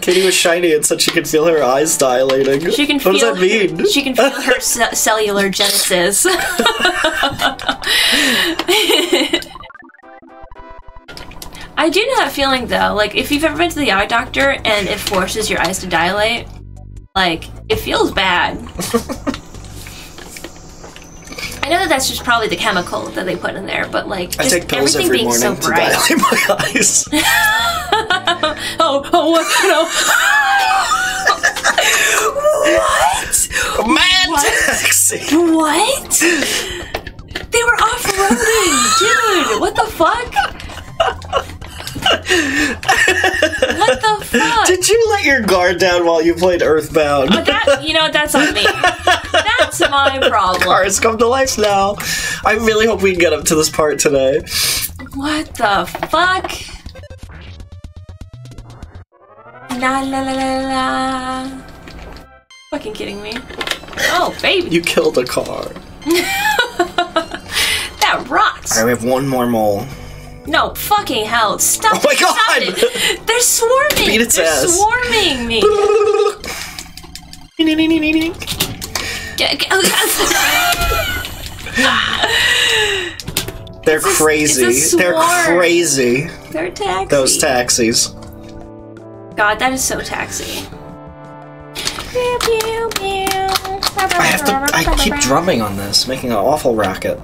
Katie was shiny and said she could feel her eyes dilating. She can feel what does that mean? She can feel her cellular genesis. I do know that feeling, though. Like, if you've ever been to the eye doctor and it forces your eyes to dilate, like, it feels bad. I know that that's just probably the chemical that they put in there, but like just I take pills everything every being morning so bright. To dilate my eyes. Oh, oh, what? No. What? Man, what? Taxi. What? They were off-roading, dude. What the fuck? What the fuck? Did you let your guard down while you played Earthbound? But that, you know, that's on me. That's my problem. Cars come to life now. I really hope we can get up to this part today. What the fuck? La la la la la. Fucking kidding me. Oh, baby. You killed a car. That rocks. Alright, we have one more mole. No, fucking hell. Stop it. Oh my god! It. They're swarming! Beat its ass. Swarming me! They're crazy. They're crazy. They're taxi. Those taxis. God, that is so taxi. I have to. I keep drumming on this, making an awful racket.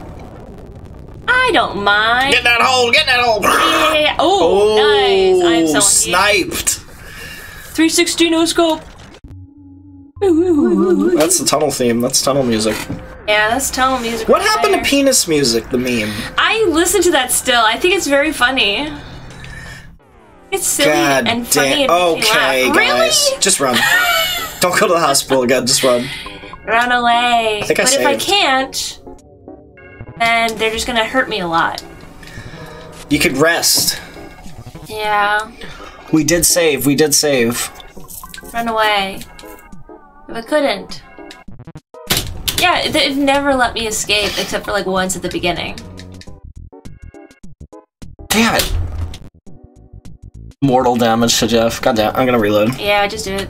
I don't mind. Get in that hole! Get in that hole! Yeah, yeah, yeah. Oh, nice! I'm so sniped. 360 no scope. Ooh, ooh, ooh, ooh. That's the tunnel theme. That's tunnel music. Yeah, that's tunnel music. What happened to penis music, the meme? I listen to that still. I think it's very funny. It's silly and funny and okay, guys. Really? Just run. Don't go to the hospital again. Just run. Run away. But if I can't, then they're just going to hurt me a lot. You could rest. Yeah. We did save. We did save. Run away. If I couldn't. Yeah, it never let me escape, except for like once at the beginning. Damn it. Mortal damage to Jeff. Goddamn, I'm gonna reload. Yeah, just do it.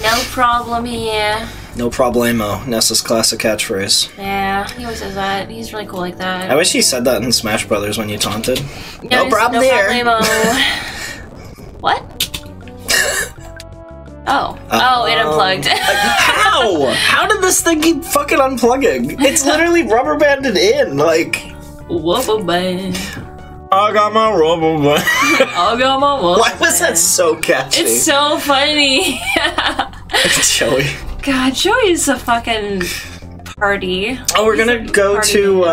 No problem here. No problemo. Ness's classic catchphrase. Yeah, he always says that. He's really cool like that. I wish he said that in Smash Brothers when you taunted. No, no problem there. No problemo. What? Oh. Oh, it unplugged. How? How did this thing keep fucking unplugging? It's literally rubber banded in, like. Rubber band. I got my rubber band. I got my rubber band. Why was that so catchy? It's so funny. Joey. God, Joey is a fucking party. Oh, we're gonna go to,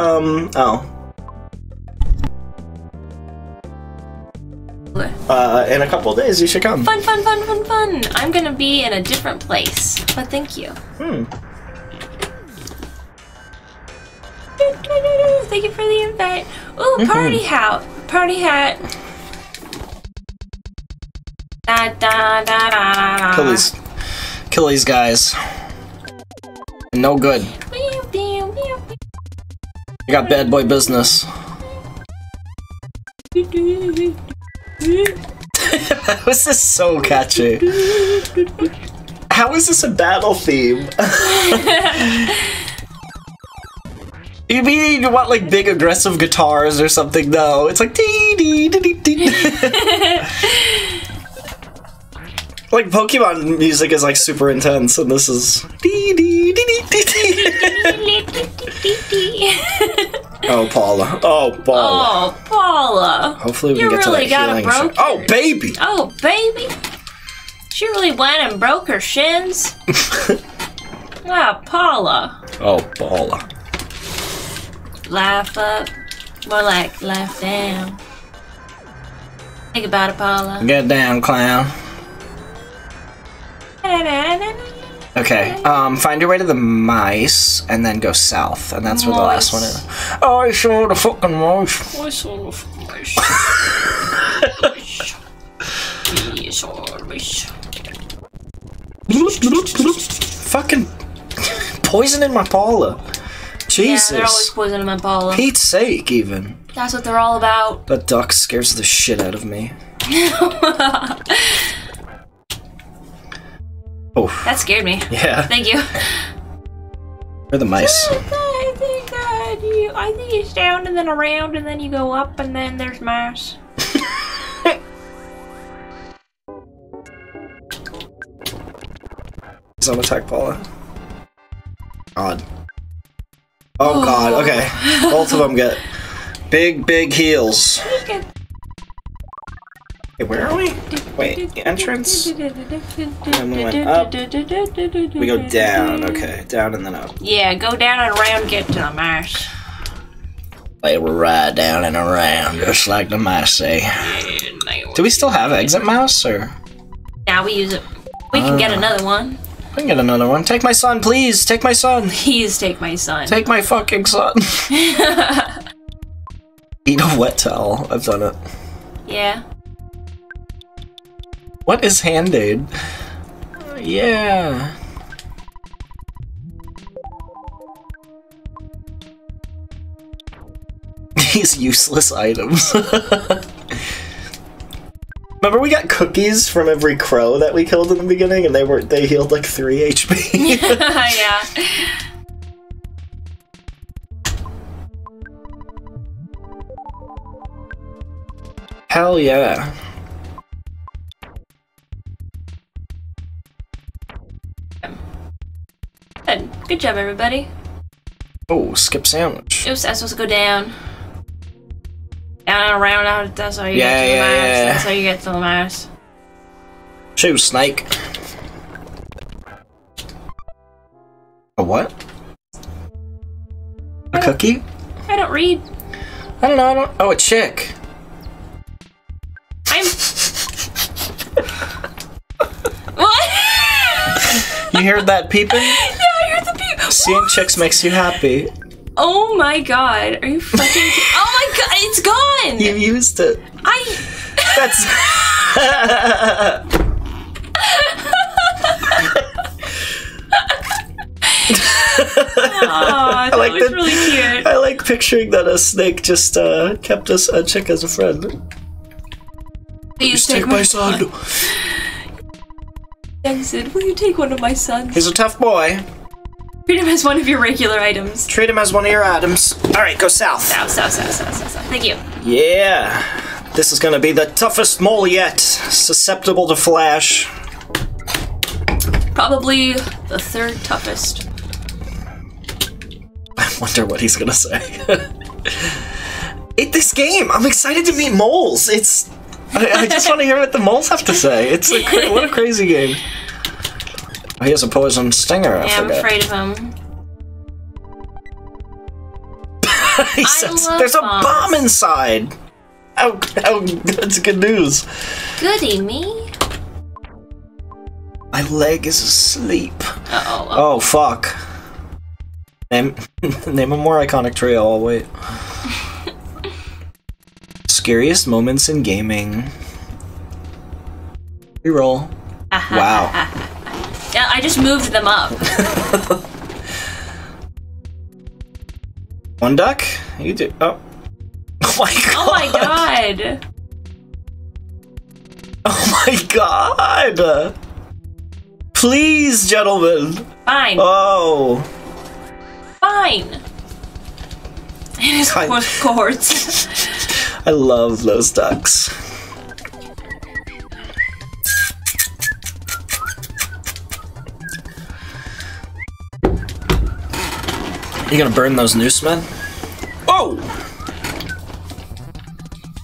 in a couple of days you should come. Fun, fun, fun, fun, fun. I'm gonna be in a different place, but thank you. Hmm. Thank you for the invite. Ooh, party hat. Party hat. Da, da, da, da, da. Kill these guys. No good. You got bad boy business. How is this so catchy? How is this a battle theme? You mean you want like big aggressive guitars or something though? It's like dee dee dee dee. Like Pokemon music is like super intense, and this is dee dee dee dee dee. Oh Paula! Oh Paula! Oh Paula! Hopefully we can get to that healing. Broke her. Oh baby! Oh baby! She really went and broke her shins. Ah, Paula! Oh Paula! Laugh up, more like laugh down. Think about it, Paula. Get down, clown. Okay, find your way to the mice and then go south, and that's where the last one is. Oh, I saw the fucking mice. I saw the fucking mice. I saw the mice. Fucking poison in my Paula. Jesus. Yeah, they're always poisoning my Paula. Pete's sake, even. That's what they're all about. That duck scares the shit out of me. Oh. That scared me. Yeah. Thank you. Where are the mice? I think it's down and then around and then you go up and then there's mice. Some attack Paula. God. Oh, God. Okay. Both of them get big, big heals. Hey, where are we? Wait, the entrance? And we went up. We go down, okay. Down and then up. Yeah, go down and around, get to the mice. They were right down and around, just like the mice say. Do we still have exit mouse, or? Yeah, we use it. We can get another one. I can get another one. Take my son, please! Take my son! Please take my son. Take my fucking son. Eat a wet towel. I've done it. Yeah. What is hand aid? Yeah. These useless items. Remember we got cookies from every crow that we killed in the beginning and they healed like 3 HP. Yeah. Hell yeah. Good job, everybody. Oh, skip sandwich. Oops, I was supposed to go down. Down and around, that's how you get to the mice. That's how you get to the mice. Chew, snake. A what? A cookie? I don't read. I don't know, I don't... Oh, a chick. I'm... What? You heard that peeping? Yeah, I heard the peep. Seeing chicks makes you happy. Oh my god, are you fucking kidding? Oh my god, it's gone! You used it. I... That's... Aww, that was that, really cute. I like picturing that a snake just kept us a chick as a friend. Please take my son. Exit, will you take one of my sons? He's a tough boy. Treat him as one of your regular items. Treat him as one of your items. Alright, go south. South. Thank you. Yeah. This is gonna be the toughest mole yet. Susceptible to flash. Probably the third toughest. I wonder what he's gonna say. Eat this game! I'm excited to meet moles! It's... I just want to hear what the moles have to say. It's a what a crazy game. Oh, he has a poison stinger, I forgot. I'm afraid of him. He says, there's a bomb inside! Oh, that's good news. Goody me. My leg is asleep. Uh-oh. Oh, fuck. Name a more iconic trio, I'll wait. Scariest moments in gaming. Reroll. Wow. Yeah, I just moved them up. One duck? You do. Oh. Oh my god. Oh my god. Oh my god. Please, gentlemen. Fine. Oh. Fine. It is fourth cohorts. I love those ducks. You gonna burn those noose men? Oh!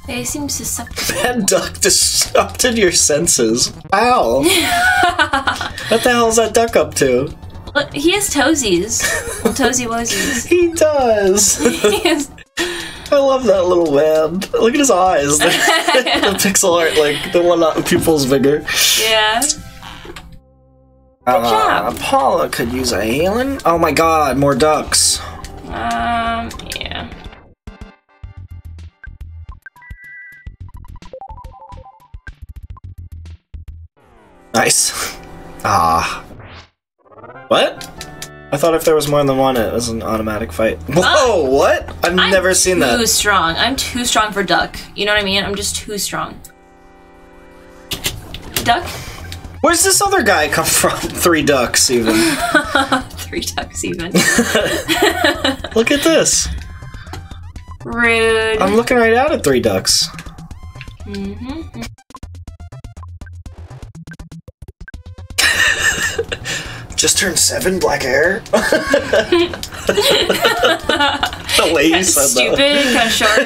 They seem susceptible. That duck disrupted your senses. Wow. What the hell is that duck up to? Look, he has toesies. Well, toesy-woesies. He does! I love that little man. Look at his eyes. The pixel art, like, the one the pupil's bigger. Yeah. Good job. Paula could use a healing. Oh my god, more ducks. Yeah. Nice. Ah. What? I thought if there was more than one, it was an automatic fight. Whoa, what? I'm never seen that. I'm too strong. I'm too strong for duck. You know what I mean? I'm just too strong. Duck? Where's this other guy come from? Three ducks, even. Three ducks, even. Look at this. Rude. I'm looking right out at three ducks. Mm-hmm. Just turned 7, black hair. The way you said that. Stupid,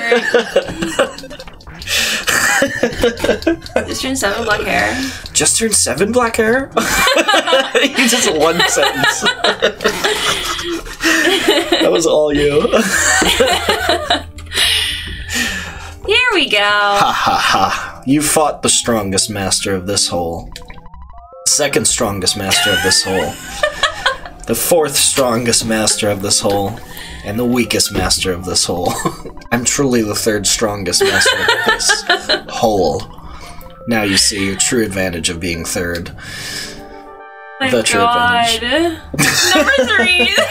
kind of short. Just turned 7, black hair. Just turned 7, black hair? You just one sentence. That was all you. Here we go. Ha ha ha. You fought the strongest master of this hole. Second strongest master of this hole, the fourth strongest master of this hole, and the weakest master of this hole. I'm truly the third strongest master of this hole. Now you see your true advantage of being third. My the true God. Advantage. Number 3.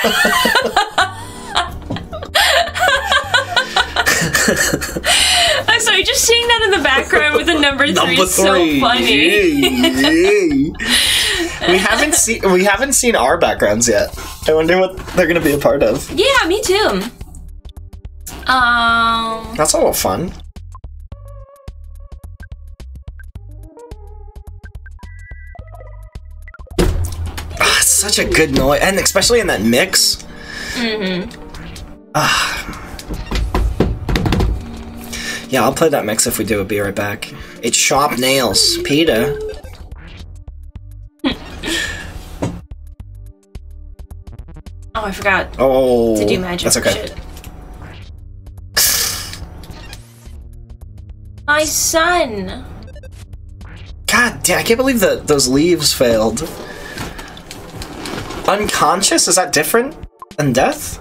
I'm sorry, just seeing that in the background with the number three is so funny. Yay. We haven't seen our backgrounds yet. I wonder what they're gonna be a part of. Yeah, me too. That's a little fun. Oh, it's such a good noise, and especially in that mix. Mm-hmm. Yeah, I'll play that mix if we do. We'll be right back. It's sharp nails. Peter. I forgot to do magic. That's okay. Shit. My son! God damn, I can't believe that those leaves failed. Unconscious? Is that different than death?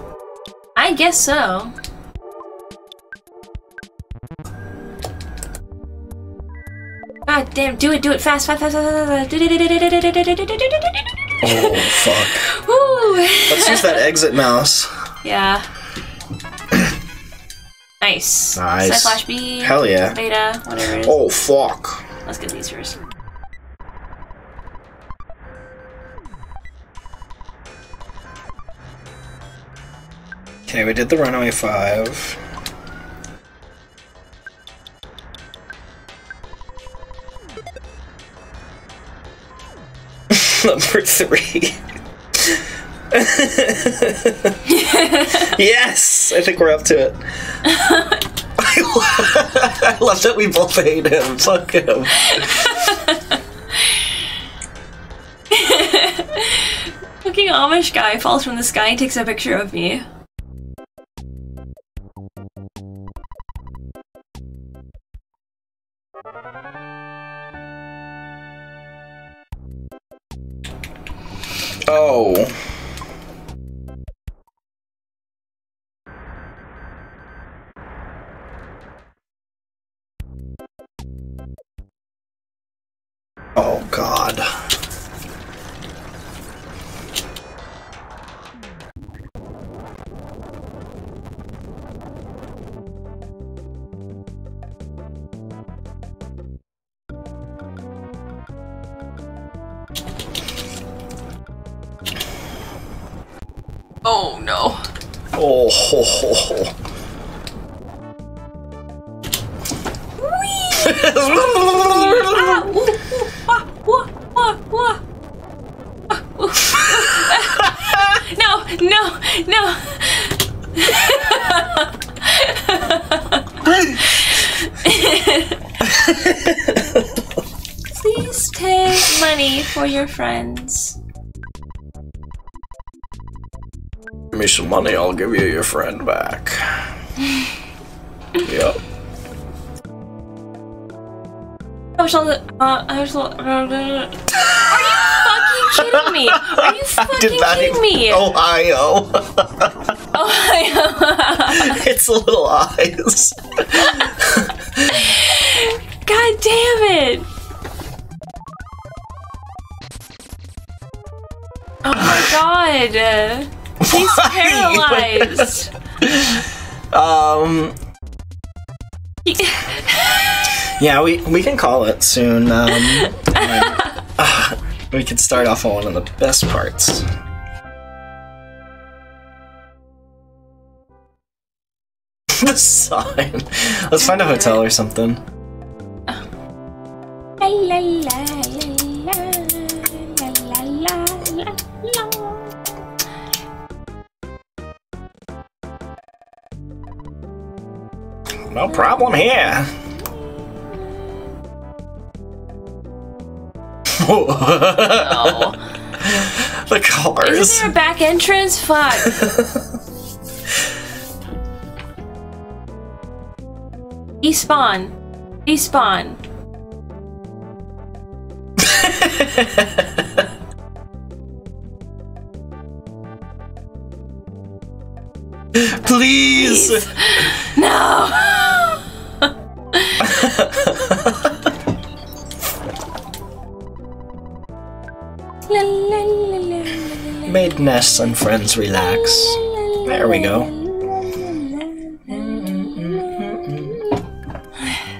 I guess so. God damn, do it, fast, fast, fast, fast, fast. Oh, fuck. Woo. Let's use that exit mouse. Yeah. Nice. Nice. Cyclash B. Hell yeah. Beta, whatever it is. Oh, fuck. Let's get these first. Okay, we did the Runaway Five. Number 3. Yes! I think we're up to it. I love that we both hate him. Fuck him. Fucking Amish guy falls from the sky and takes a picture of me. Oh. Oh, God. Oh no. Oh ho ho ho. No, no, no. Please pay money for your friends. Me some money, I'll give you your friend back. Yep. Are you fucking kidding me? Are you fucking kidding me? Ohio. Ohio. It's little eyes. God damn it. Oh my god. He's paralyzed. Yeah, we can call it soon. We can start off on one of the best parts. The sign. Let's find a hotel or something. No problem here. No. The cars. Isn't there a back entrance? Fuck. Despawn. Despawn. Please. Please. No. Made Ness and friends relax. There we go.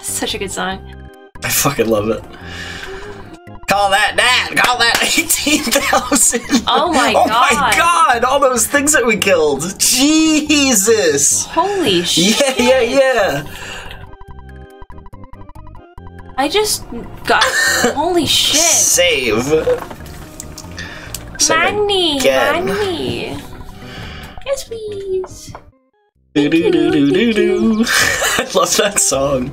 Such a good song. I fucking love it. Call that that! Call that 18,000! Oh my god! Oh my god! All those things that we killed! Jesus! Holy shit! Yeah, yeah, yeah! I just got holy shit. Save. Save money, again. Money. Yes, please. Do do do do do do. I love that song.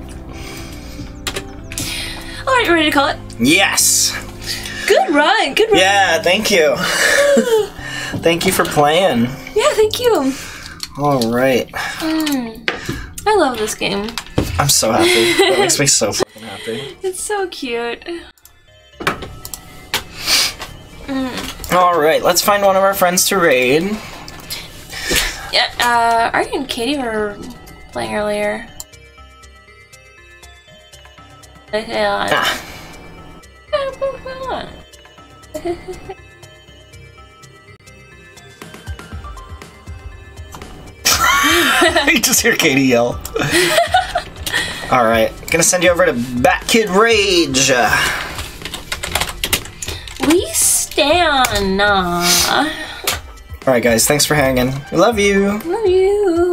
All right, ready to call it? Yes. Good run. Good run. Yeah, thank you. Thank you for playing. Yeah, thank you. All right. I love this game. I'm so happy. That makes me so fucking happy. It's so cute. All right, let's find one of our friends to raid. Yeah, Artie and Katie were playing earlier. You just hear Katie yell. All right, gonna send you over to Bat Kid Rage. We stand. All right, guys, thanks for hanging. We love you. Love you.